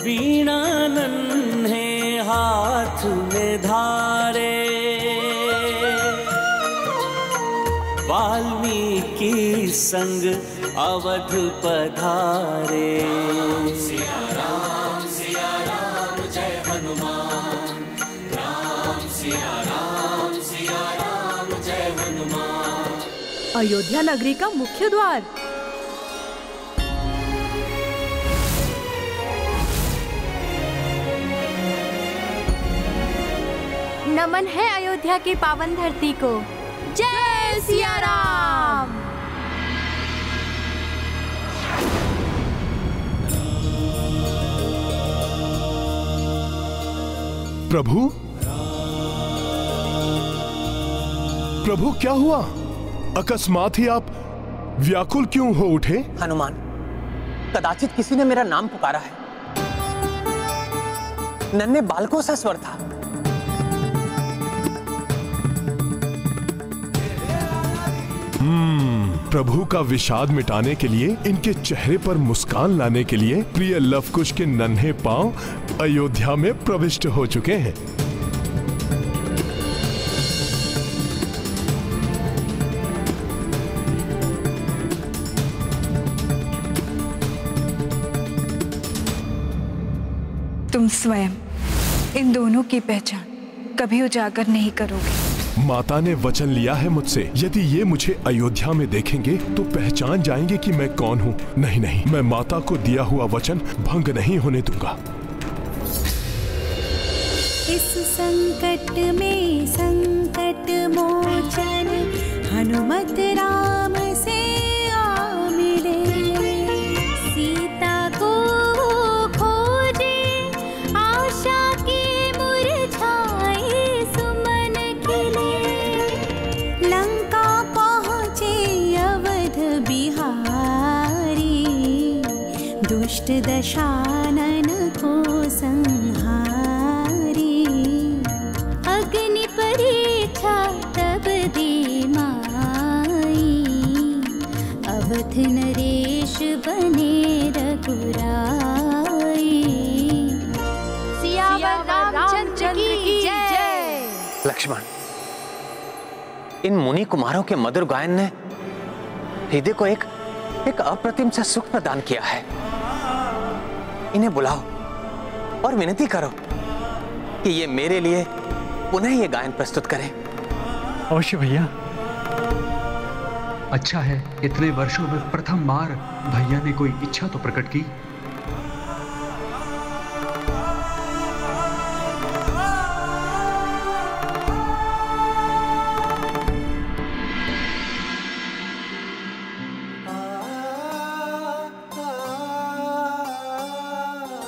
वीणा नन्हे हाथ में धारे वाल्मीकि संग अवध पधारे। सिया राम जय हनुमान, राम सिया राम जय हनुमान। अयोध्या नगरी का मुख्य द्वार। नमन है अयोध्या की पावन धरती को। जय सिया राम। प्रभु, प्रभु क्या हुआ? अकस्मात ही आप व्याकुल क्यों हो उठे? हनुमान, कदाचित किसी ने मेरा नाम पुकारा है। नन्हे बालकों सा स्वर था। प्रभु का विषाद मिटाने के लिए, इनके चेहरे पर मुस्कान लाने के लिए प्रिय लवकुश के नन्हे पांव अयोध्या में प्रविष्ट हो चुके हैं। तुम स्वयं इन दोनों की पहचान कभी उजागर नहीं करोगे। माता ने वचन लिया है मुझसे, यदि ये मुझे अयोध्या में देखेंगे तो पहचान जाएंगे कि मैं कौन हूँ। नहीं नहीं, मैं माता को दिया हुआ वचन भंग नहीं होने दूंगा। इस संकट में संकट मोचन हनुमत राम से आ मिले, सीता को खोजे आशा की मुरझाई सुमन खिले। लंका पहुँचे अवध बिहारी, दुष्ट दशानन को संहारी। अग्नि परीक्षा तब दी माई, अवध नरेश बने रघुराई। सियावर रामचंद्र की जय। लक्ष्मण, इन मुनि कुमारों के मधुर गायन ने हृदय को एक एक अप्रतिम सा सुख प्रदान किया है। इन्हें बुलाओ और विनती करो कि ये मेरे लिए पुनः ये गायन प्रस्तुत करें। अवश्य भैया। अच्छा है, इतने वर्षों में प्रथम बार भैया ने कोई इच्छा तो प्रकट की।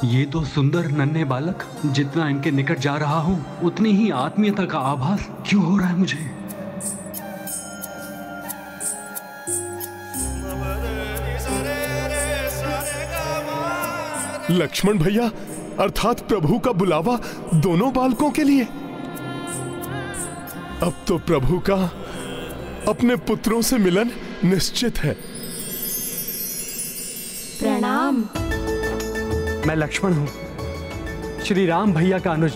ये तो सुंदर नन्हे बालक, जितना इनके निकट जा रहा हूँ उतनी ही आत्मीयता का आभास क्यों हो रहा है मुझे। लक्ष्मण भैया, अर्थात प्रभु का बुलावा दोनों बालकों के लिए। अब तो प्रभु का अपने पुत्रों से मिलन निश्चित है। राम। मैं लक्ष्मण हूं, श्री राम भैया का अनुज।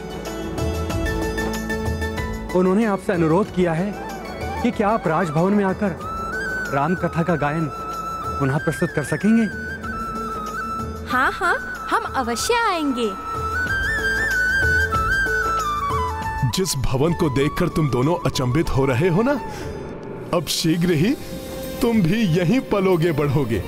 उन्होंने आपसे अनुरोध किया है कि क्या आप राजभवन में आकर राम कथा का गायन पुनः प्रस्तुत कर सकेंगे? हाँ हाँ, हम अवश्य आएंगे। जिस भवन को देखकर तुम दोनों अचंभित हो रहे हो ना, अब शीघ्र ही तुम भी यहीं पलोगे बढ़ोगे।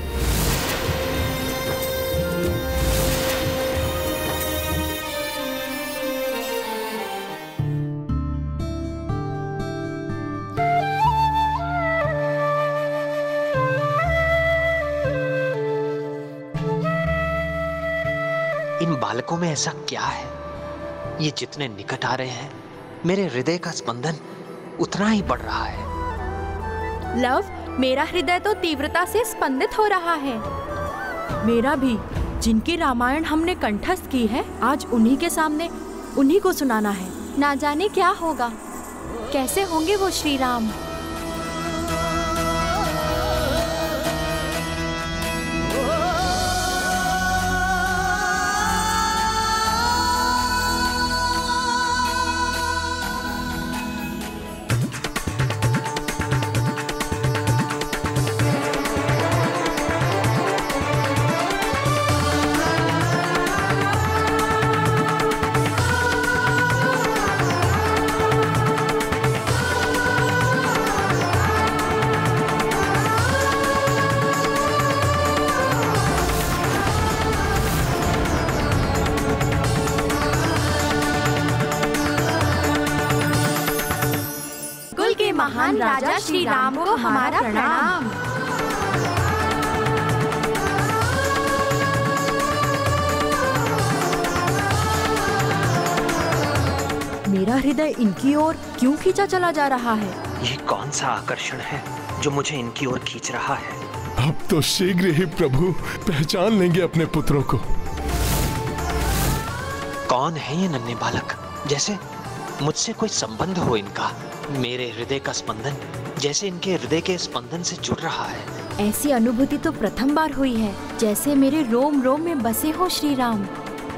इन बालकों में ऐसा क्या है? ये जितने निकट आ रहे हैं, मेरे हृदय का स्पंदन उतना ही बढ़ रहा है। लव, मेरा हृदय तो तीव्रता से स्पंदित हो रहा है। मेरा भी। जिनकी रामायण हमने कंठस्थ की है, आज उन्हीं के सामने उन्हीं को सुनाना है। ना जाने क्या होगा, कैसे होंगे वो श्री राम। महान राजा श्री राम को हमारा प्रणाम। मेरा हृदय इनकी ओर क्यों खींचा चला जा रहा है? ये कौन सा आकर्षण है जो मुझे इनकी ओर खींच रहा है? अब तो शीघ्र ही प्रभु पहचान लेंगे अपने पुत्रों को। कौन है ये नन्हे बालक? जैसे मुझसे कोई संबंध हो इनका। मेरे हृदय का स्पंदन जैसे इनके हृदय के स्पंदन से जुड़ रहा है। ऐसी अनुभूति तो प्रथम बार हुई है, जैसे मेरे रोम रोम में बसे हो श्री राम।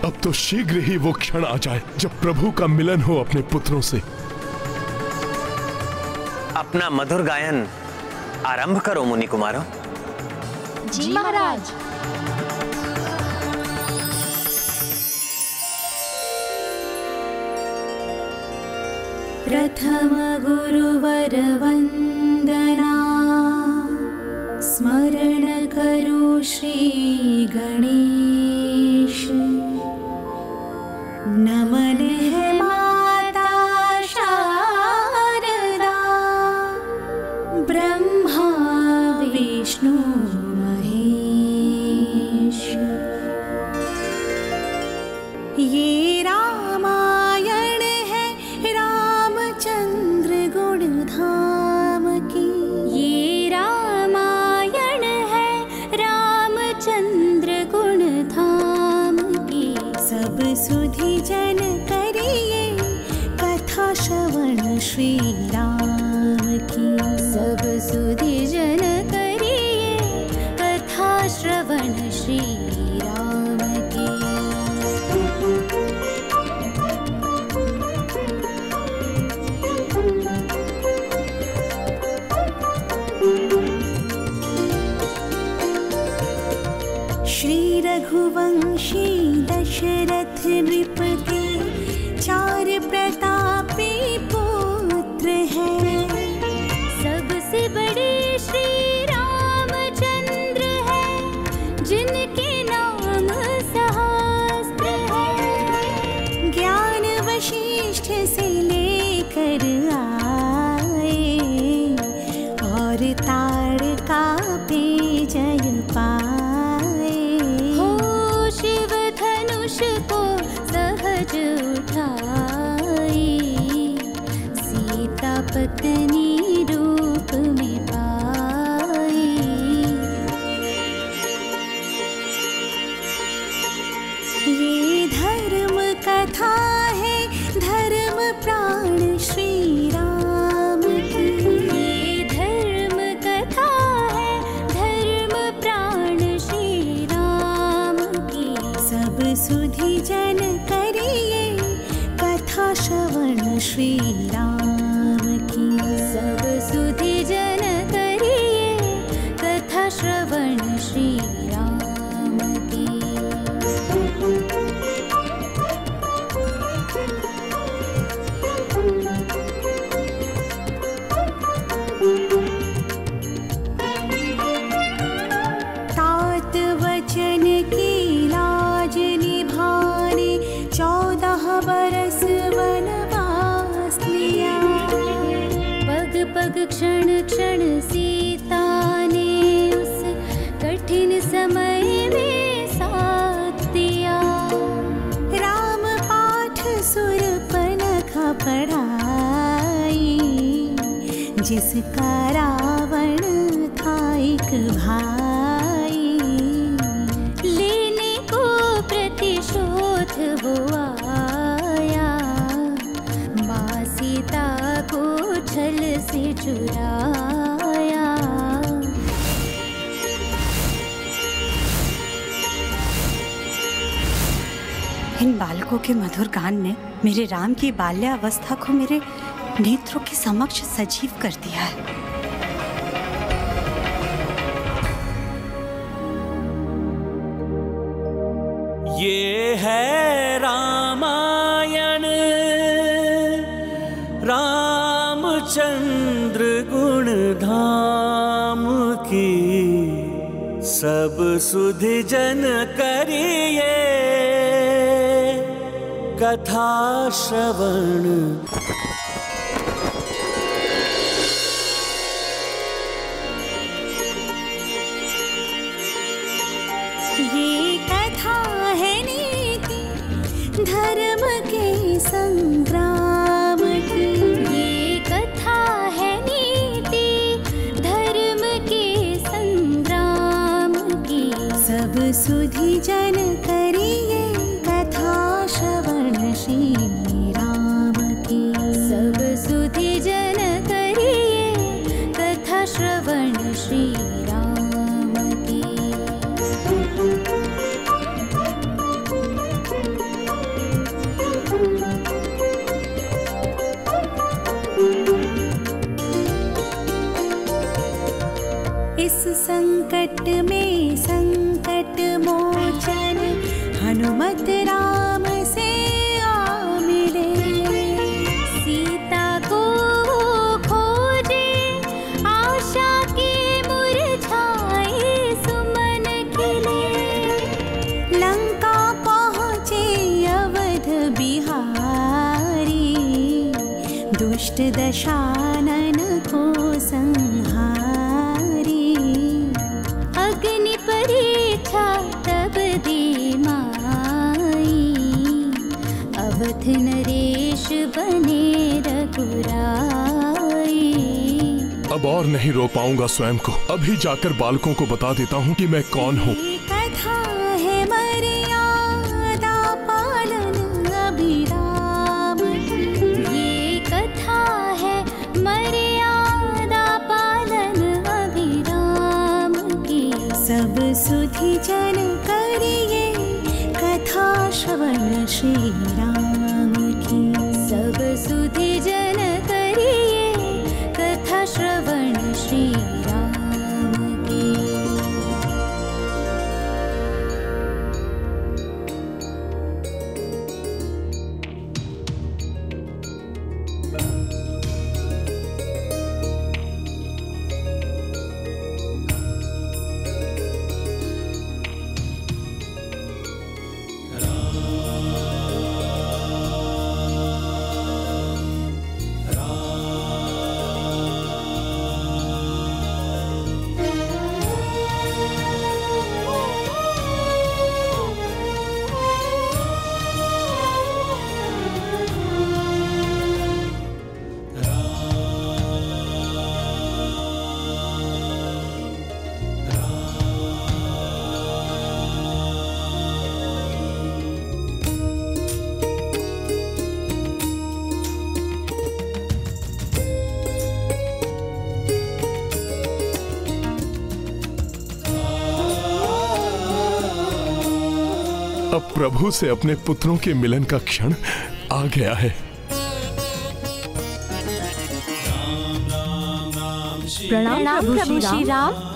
अब तो शीघ्र ही वो क्षण आ जाए जब प्रभु का मिलन हो अपने पुत्रों से। अपना मधुर गायन आरंभ करो मुनि कुमारों। जी महाराज। प्रथम गुरुवर वंदना स्मरण करो श्री गणेश। नमन है माता शारदा ब्रह्मा विष्णु महेश। ये सुधी जन करिए कथा श्रवण श्री राम की। सब सुधी जन करिए कथा श्रवण श्री राम की। श्री रघुवंशी दशरथ नृप के चार प्रतापी पुत्र हैं। सबसे बड़े श्री रामचंद्र है, जिनके नाम सहस्त्र है। ज्ञान वशिष्ठ से लेकर आए और तारका पे जय पाए। को सहज उठाई सीता पत्नी रूप में पाई। ये धर्म कथा है धर्म प्राण श्री राम। ये धर्म कथा है धर्म प्राण श्री राम। सुधि जन करिए कथा श्रवण श्री राम की। सब सुधि जन करिए कथा श्रवण श्री राम की। तात वचन की क्षण क्षण सीता ने उस कठिन समय में साथ दिया। राम पाठ सुर पनख पढ़ाई, जिसका रावण था एक भाई। लेने को प्रतिशोध वो आया, माँ सीता को छल से चुराया। इन बालकों के मधुर गान ने मेरे राम की बाल्यावस्था को मेरे नेत्रों के समक्ष सजीव कर दिया है। ये है रामायण रामचंद्र गुण धाम की। सब सुधि जन करिए कथा श्रवण। ये कथा है नीति धर्म के संग्राम। सुधि जन करिए कथा श्रवण श्री राम की। सब सुधि जन करिए कथा श्रवण श्री राम की। इस संकट में मोचन हनुमत राम से आ मिले। सीता को खोजे आशा की मुरझाए सुमन खिले। लंका पहुँचे अवध बिहारी, दुष्ट दशानन को संहारी। अग्नि परीक्षा तब दी माई, अवध नरेश बने रघुराई। अब और नहीं रो पाऊंगा स्वयं को, अभी जाकर बालकों को बता देता हूँ कि मैं कौन हूँ। कथा है मर्यादा पालन अभिराम। ये कथा है मर्यादा पालन अभिराम की। सब सुधि जन करिए कथा श्रवण श्री राम की। सब सुधि जन करिए कथा श्रवण श्री राम की। अब प्रभु से अपने पुत्रों के मिलन का क्षण आ गया है। प्रणाम प्रभु श्री राम।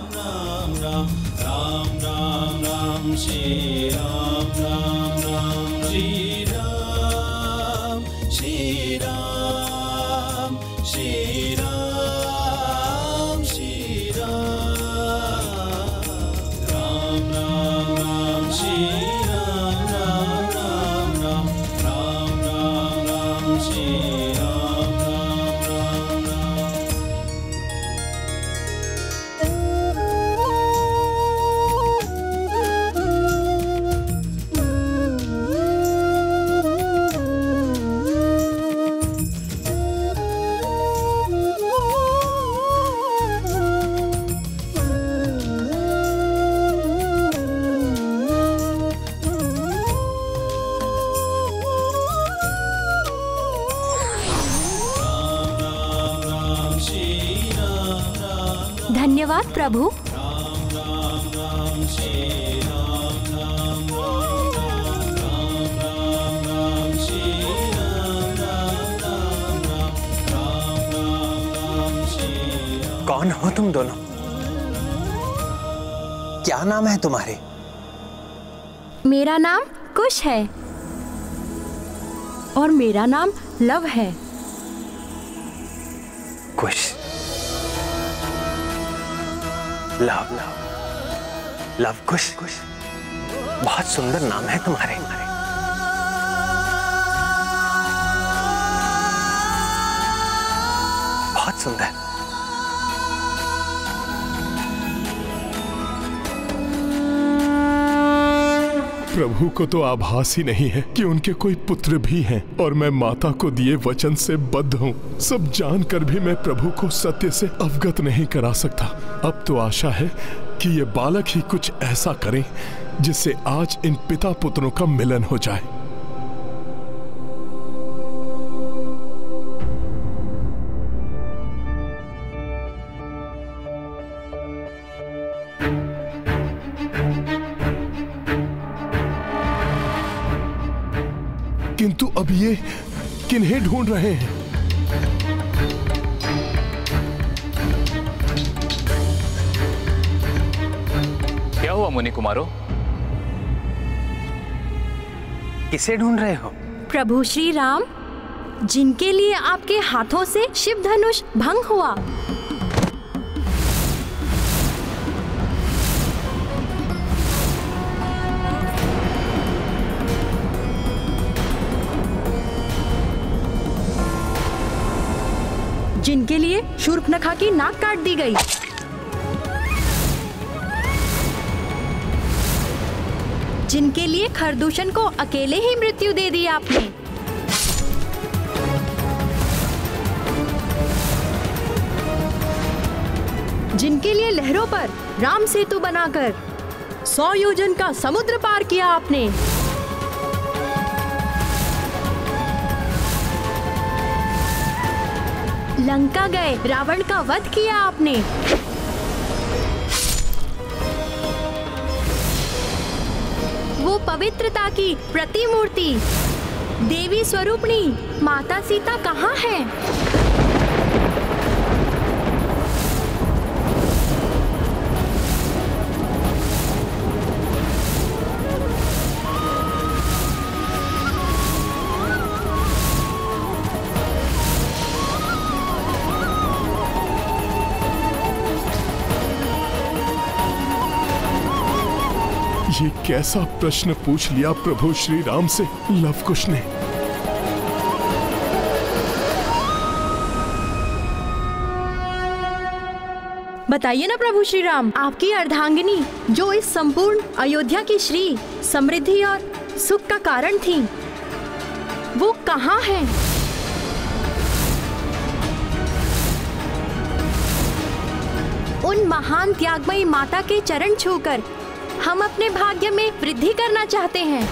धन्यवाद प्रभु। कौन हो तुम दोनों? क्या नाम है तुम्हारे? मेरा नाम कुश है और मेरा नाम लव है। कुश, लव, लव कुश, बहुत सुंदर नाम है तुम्हारे। बहुत सुंदर। प्रभु को तो आभास ही नहीं है कि उनके कोई पुत्र भी हैं और मैं माता को दिए वचन से बद्ध हूँ। सब जानकर भी मैं प्रभु को सत्य से अवगत नहीं करा सकता। अब तो आशा है कि ये बालक ही कुछ ऐसा करें जिससे आज इन पिता पुत्रों का मिलन हो जाए। किंतु अब ये किन्हें ढूंढ रहे हैं? क्या हुआ मुनि कुमारों, किसे ढूंढ रहे हो? प्रभु श्री राम, जिनके लिए आपके हाथों से शिव धनुष भंग हुआ। जिनके लिए शूर्पणखा की नाक काट दी गई। जिनके लिए खरदूषण को अकेले ही मृत्यु दे दी आपने। जिनके लिए लहरों पर राम सेतु बनाकर 100 योजन का समुद्र पार किया आपने। लंका गए, रावण का वध किया आपने। वो पवित्रता की प्रतिमूर्ति देवी स्वरूपणी माता सीता कहाँ है? ये कैसा प्रश्न पूछ लिया प्रभु श्री राम से लव कुश ने। बताइए ना प्रभु श्री राम, आपकी अर्धांगिनी जो इस संपूर्ण अयोध्या की श्री समृद्धि और सुख का कारण थी, वो कहाँ है? उन महान त्यागमयी माता के चरण छूकर हम अपने भाग्य में वृद्धि करना चाहते हैं।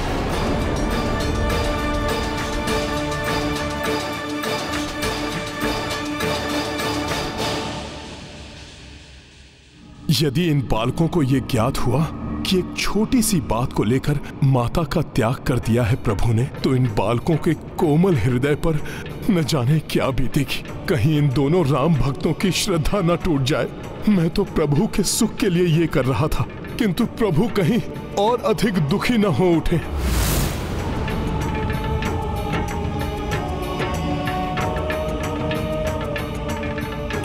यदि इन बालकों को ये ज्ञात हुआ कि एक छोटी सी बात को लेकर माता का त्याग कर दिया है प्रभु ने, तो इन बालकों के कोमल हृदय पर न जाने क्या बीतेगी। कहीं इन दोनों राम भक्तों की श्रद्धा न टूट जाए। मैं तो प्रभु के सुख के लिए ये कर रहा था, किंतु प्रभु कहीं और अधिक दुखी न हो उठे।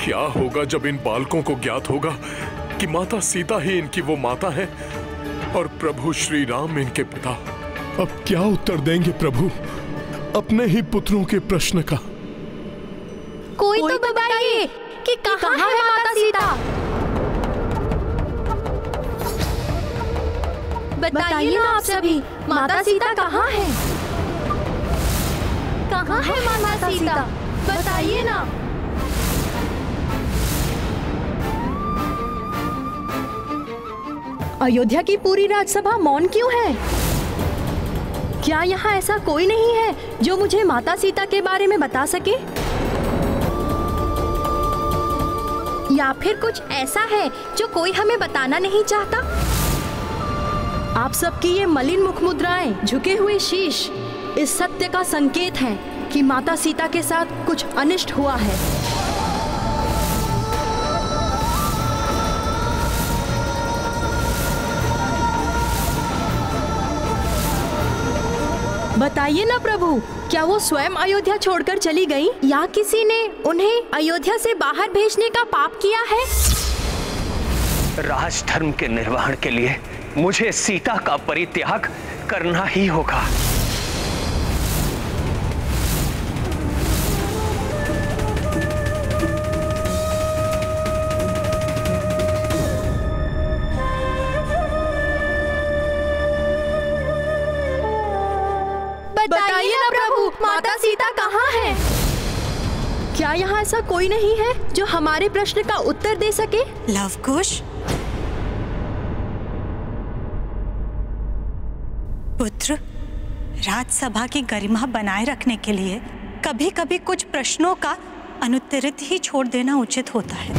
क्या होगा जब इन बालकों को ज्ञात होगा कि माता सीता ही इनकी वो माता है और प्रभु श्री राम इनके पिता। अब क्या उत्तर देंगे प्रभु अपने ही पुत्रों के प्रश्न का? कोई तो बताइए कि कहाँ है माता सीता। बताइए ना आप सभी, माता सीता कहाँ है? कहाँ है माता सीता? बताइए ना। अयोध्या की पूरी राजसभा मौन क्यों है? क्या यहाँ ऐसा कोई नहीं है जो मुझे माता सीता के बारे में बता सके, या फिर कुछ ऐसा है जो कोई हमें बताना नहीं चाहता? आप सबकी ये मलिन मुख मुद्राएं, झुके हुए शीश, इस सत्य का संकेत है कि माता सीता के साथ कुछ अनिष्ट हुआ है। बताइए ना प्रभु, क्या वो स्वयं अयोध्या छोड़कर चली गईं, या किसी ने उन्हें अयोध्या से बाहर भेजने का पाप किया है? राजधर्म के निर्वहन के लिए मुझे सीता का परित्याग करना ही होगा। माता सीता कहाँ है? क्या यहाँ ऐसा कोई नहीं है जो हमारे प्रश्न का उत्तर दे सके? लव कुश, पुत्र, राजसभा की गरिमा बनाए रखने के लिए कभी कभी कुछ प्रश्नों का अनुत्तरित ही छोड़ देना उचित होता है।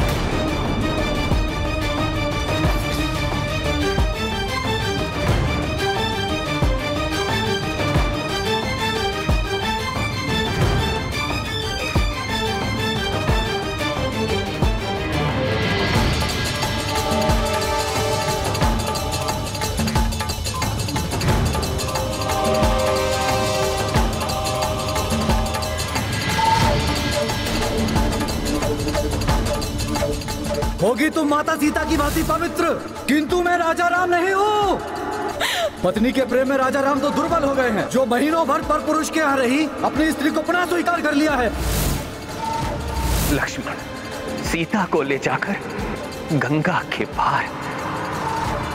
होगी तुम माता सीता की भांति पवित्र, किंतु मैं राजा राम नहीं हूँ। पत्नी के प्रेम में राजा राम तो दुर्बल हो गए हैं, जो महीनों भर पर पुरुष के यहाँ रही अपनी स्त्री को पुनः स्वीकार कर लिया है। लक्ष्मण, सीता को ले जाकर गंगा के पार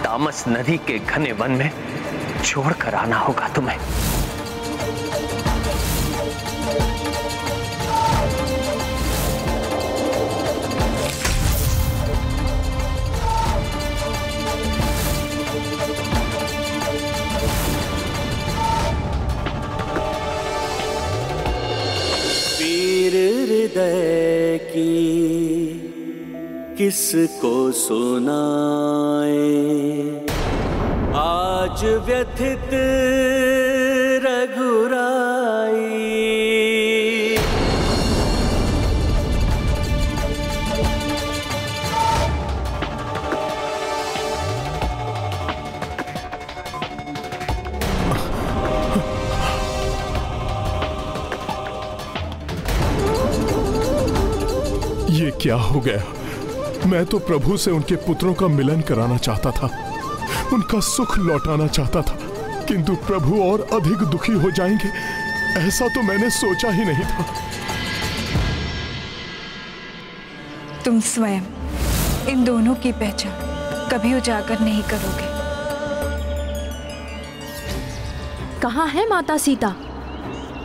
तामस नदी के घने वन में छोड़ कर आना होगा तुम्हें। हृदय की किसको सुनाए आज व्यथित रघुराई। ये क्या हो गया? मैं तो प्रभु से उनके पुत्रों का मिलन कराना चाहता था, उनका सुख लौटाना चाहता था, किंतु प्रभु और अधिक दुखी हो जाएंगे ऐसा तो मैंने सोचा ही नहीं था। तुम स्वयं इन दोनों की पहचान कभी उजागर नहीं करोगे। कहाँ है माता सीता?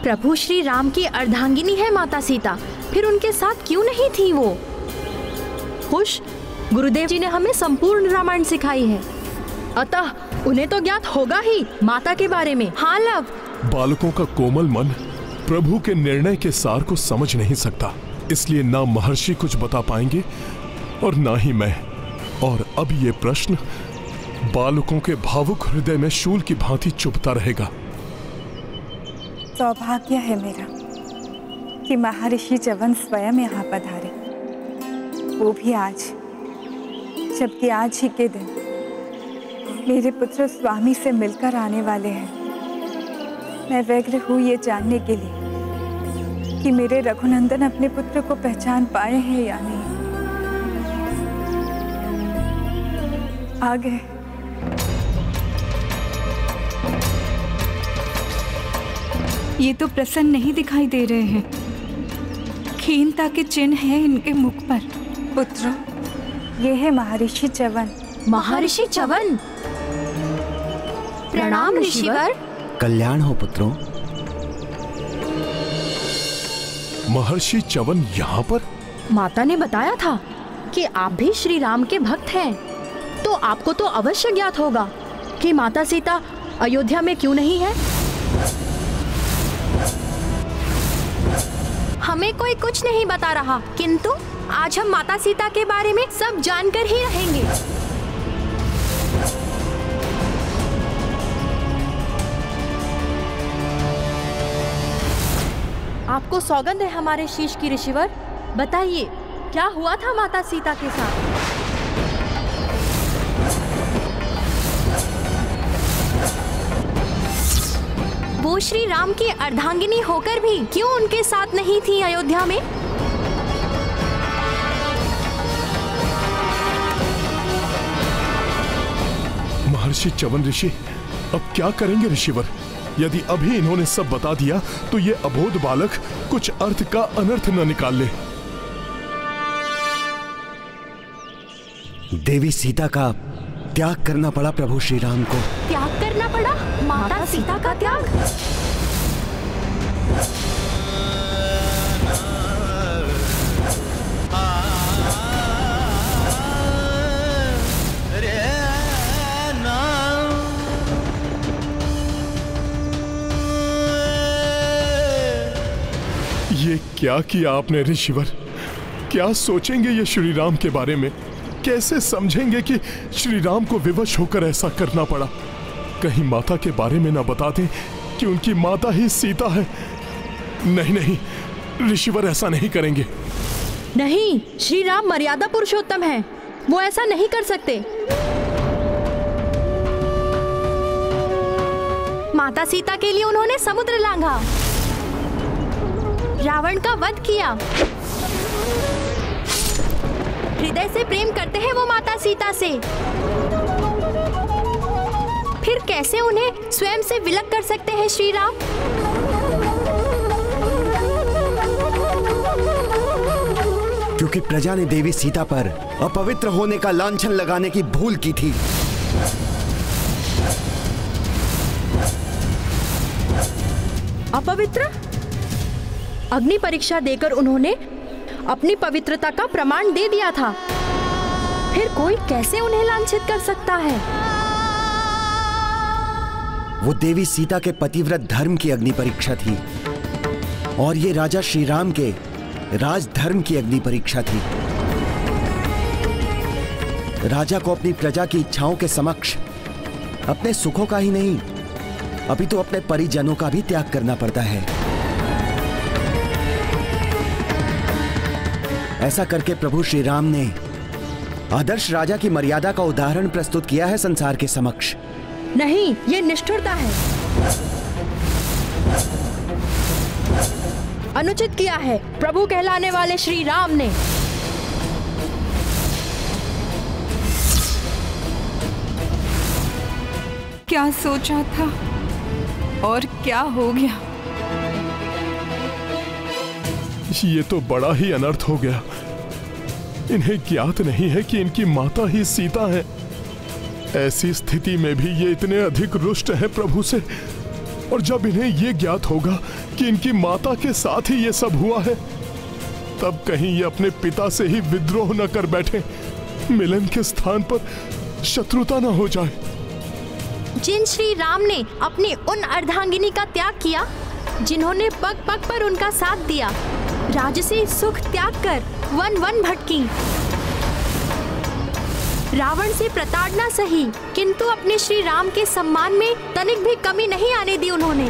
प्रभु श्री राम की अर्धांगिनी है माता सीता, फिर उनके साथ क्यों नहीं थी वो? कुश, गुरुदेव जी ने हमें संपूर्ण रामायण सिखाई है, अतः उन्हें तो ज्ञात होगा ही माता के बारे में। हाँ लव, बालकों का कोमल मन प्रभु के निर्णय के सार को समझ नहीं सकता, इसलिए ना महर्षि कुछ बता पाएंगे और ना ही मैं। और अब ये प्रश्न बालकों के भावुक हृदय में शूल की भांति चुभता रहेगा। सौभाग्य है मेरा कि महर्षि चवन स्वयं यहाँ पधारे, वो भी आज, जबकि आज ही के दिन मेरे पुत्र स्वामी से मिलकर आने वाले हैं। मैं व्यग्र हूँ ये जानने के लिए कि मेरे रघुनंदन अपने पुत्र को पहचान पाए हैं या नहीं। आ गए। ये तो प्रसन्न नहीं दिखाई दे रहे हैं, खीनता के चिन्ह है इनके मुख पर। पुत्र, ये है महर्षि चवन। महर्षि चवन, प्रणाम ऋषिवर। कल्याण हो पुत्रों। महर्षि चवन यहाँ पर? माता ने बताया था कि आप भी श्री राम के भक्त हैं, तो आपको तो अवश्य ज्ञात होगा कि माता सीता अयोध्या में क्यों नहीं है। हमें कोई कुछ नहीं बता रहा, किंतु आज हम माता सीता के बारे में सब जानकर ही रहेंगे। आपको सौगंध है हमारे शीश की ऋषिवर। बताइए क्या हुआ था माता सीता के साथ? वो श्री राम की अर्धांगिनी होकर भी क्यों उनके साथ नहीं थी अयोध्या में? महर्षि चवन ऋषि, अब क्या करेंगे ऋषिवर? यदि अभी इन्होंने सब बता दिया तो ये अबोध बालक कुछ अर्थ का अनर्थ न निकाल ले। देवी सीता का त्याग करना पड़ा प्रभु श्री राम को। त्याग करना पड़ा? माता सीता का त्याग? ये क्या किया आपने ऋषिवर? क्या सोचेंगे ये श्री राम के बारे में? कैसे समझेंगे कि श्री राम को विवश होकर ऐसा करना पड़ा? कहीं माता के बारे में ना बता दें कि उनकी माता ही सीता है। नहीं नहीं ऋषिवर, ऐसा नहीं करेंगे। नहीं, श्री राम मर्यादा पुरुषोत्तम हैं, वो ऐसा नहीं कर सकते। माता सीता के लिए उन्होंने समुद्र लांघा, रावण का वध किया। हृदय से प्रेम करते हैं वो माता सीता से, फिर कैसे उन्हें स्वयं से विलग कर सकते हैं श्री राम? क्योंकि प्रजा ने देवी सीता पर अपवित्र होने का लांछन लगाने की भूल की थी। अपवित्र? अग्नि परीक्षा देकर उन्होंने अपनी पवित्रता का प्रमाण दे दिया था, फिर कोई कैसे उन्हें लांछित कर सकता है? वो देवी सीता के पतिव्रत धर्म की अग्नि परीक्षा थी और ये राजा श्री राम के राज धर्म की अग्नि परीक्षा थी। राजा को अपनी प्रजा की इच्छाओं के समक्ष अपने सुखों का ही नहीं, अभी तो अपने परिजनों का भी त्याग करना पड़ता है। ऐसा करके प्रभु श्री राम ने आदर्श राजा की मर्यादा का उदाहरण प्रस्तुत किया है संसार के समक्ष। नहीं, ये निष्ठुरता है, अनुचित किया है प्रभु कहलाने वाले श्री राम ने। क्या सोचा था और क्या हो गया? ये तो बड़ा ही अनर्थ हो गया। इन्हें ज्ञात नहीं है कि इनकी माता ही सीता है। ऐसी स्थिति में भी ये इतने अधिक रुष्ट हैं प्रभु से, और जब इन्हें ये ज्ञात होगा कि इनकी माता के साथ ही ये सब हुआ है, तब कहीं ये अपने पिता से ही विद्रोह न कर बैठे, मिलन के स्थान पर शत्रुता न हो जाए। जिन श्री राम ने अपने उन अर्धांगिनी का त्याग किया जिन्होंने पग पग पर उनका साथ दिया, राजसी सुख त्याग कर वन वन भटकी, रावण से प्रताड़ना सही, किंतु अपने श्री राम के सम्मान में तनिक भी कमी नहीं आने दी उन्होंने।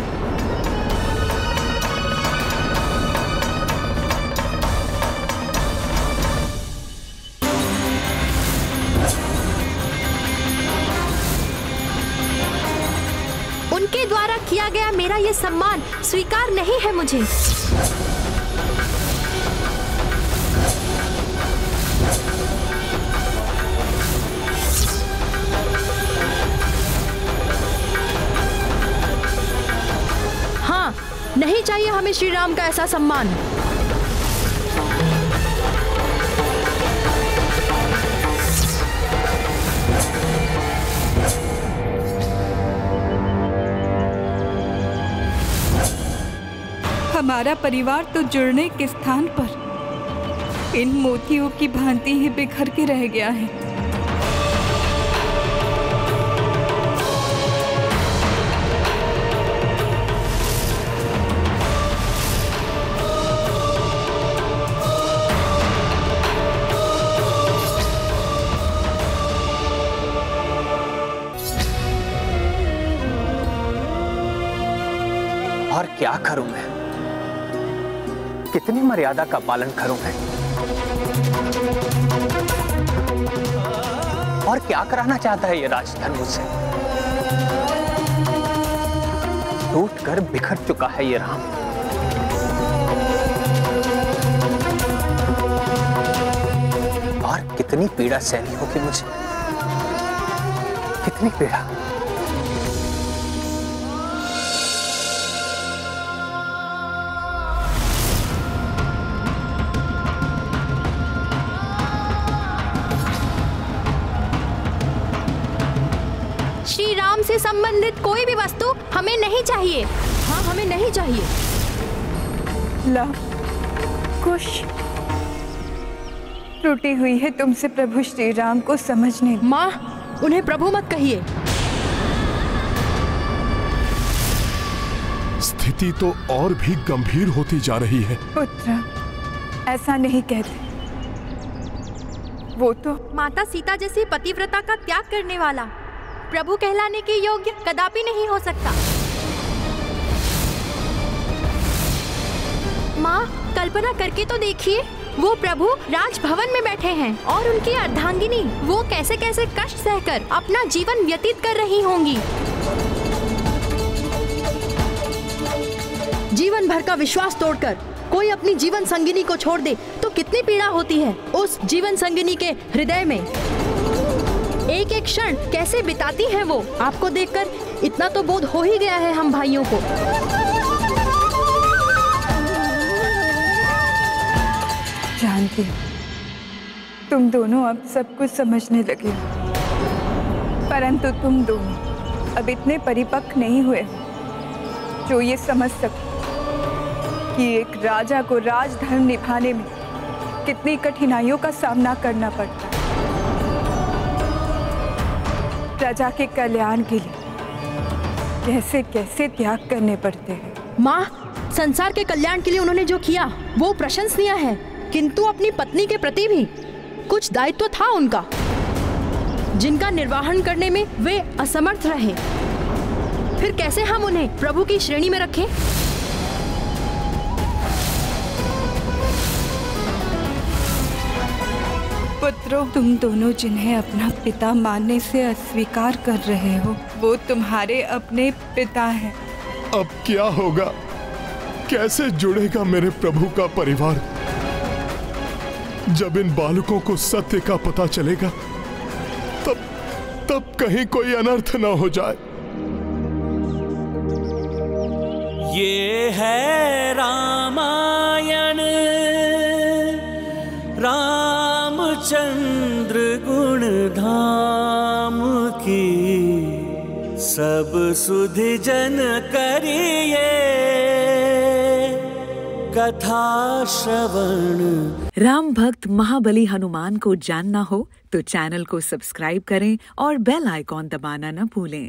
उनके द्वारा किया गया मेरा ये सम्मान स्वीकार नहीं है मुझे। नहीं चाहिए हमें श्री राम का ऐसा सम्मान। हमारा परिवार तो जुड़ने के स्थान पर इन मोतियों की भांति ही बिखर के रह गया है। क्या करूं मैं? कितनी मर्यादा का पालन करूं मैं? और क्या कराना चाहता है ये राजधर मुझसे? टूट कर बिखर चुका है ये राम। और कितनी पीड़ा सहनी होगी मुझे, कितनी पीड़ा। से संबंधित कोई भी वस्तु हमें नहीं चाहिए। हाँ, हमें नहीं चाहिए। लव कुश, टूटी हुई है तुमसे प्रभु श्री राम को समझने। माँ, उन्हें प्रभु मत कहिए। स्थिति तो और भी गंभीर होती जा रही है। पुत्र, ऐसा नहीं कहते। वो तो माता सीता जैसी पतिव्रता का त्याग करने वाला प्रभु कहलाने के योग्य कदापि नहीं हो सकता। माँ, कल्पना करके तो देखिए, वो प्रभु राजभवन में बैठे हैं और उनकी अर्धांगिनी वो कैसे कैसे कष्ट सहकर अपना जीवन व्यतीत कर रही होंगी। जीवन भर का विश्वास तोड़कर कोई अपनी जीवन संगिनी को छोड़ दे तो कितनी पीड़ा होती है उस जीवन संगिनी के हृदय में। एक एक क्षण कैसे बिताती है वो, आपको देखकर इतना तो बोध हो ही गया है हम भाइयों को। जानती हो, तुम दोनों अब सब कुछ समझने लगे, परंतु तुम दोनों अब इतने परिपक्व नहीं हुए जो ये समझ सको कि एक राजा को राजधर्म निभाने में कितनी कठिनाइयों का सामना करना पड़ता है। प्रजा के कल्याण के लिए कैसे कैसे त्याग करने पड़ते हैं। माँ, संसार के कल्याण के लिए उन्होंने जो किया वो प्रशंसनीय है, किंतु अपनी पत्नी के प्रति भी कुछ दायित्व था उनका, जिनका निर्वाहन करने में वे असमर्थ रहे। फिर कैसे हम उन्हें प्रभु की श्रेणी में रखें? तुम दोनों जिन्हें अपना पिता मानने से अस्वीकार कर रहे हो, वो तुम्हारे अपने पिता हैं। अब क्या होगा? कैसे जुड़ेगा मेरे प्रभु का परिवार? जब इन बालकों को सत्य का पता चलेगा, तब कहीं कोई अनर्थ ना हो जाए। ये है रामायण, चंद्र गुण धाम की। सब सुधि जन करिए कथा श्रवण। राम भक्त महाबली हनुमान को जानना हो तो चैनल को सब्सक्राइब करें और बेल आइकॉन दबाना न भूलें।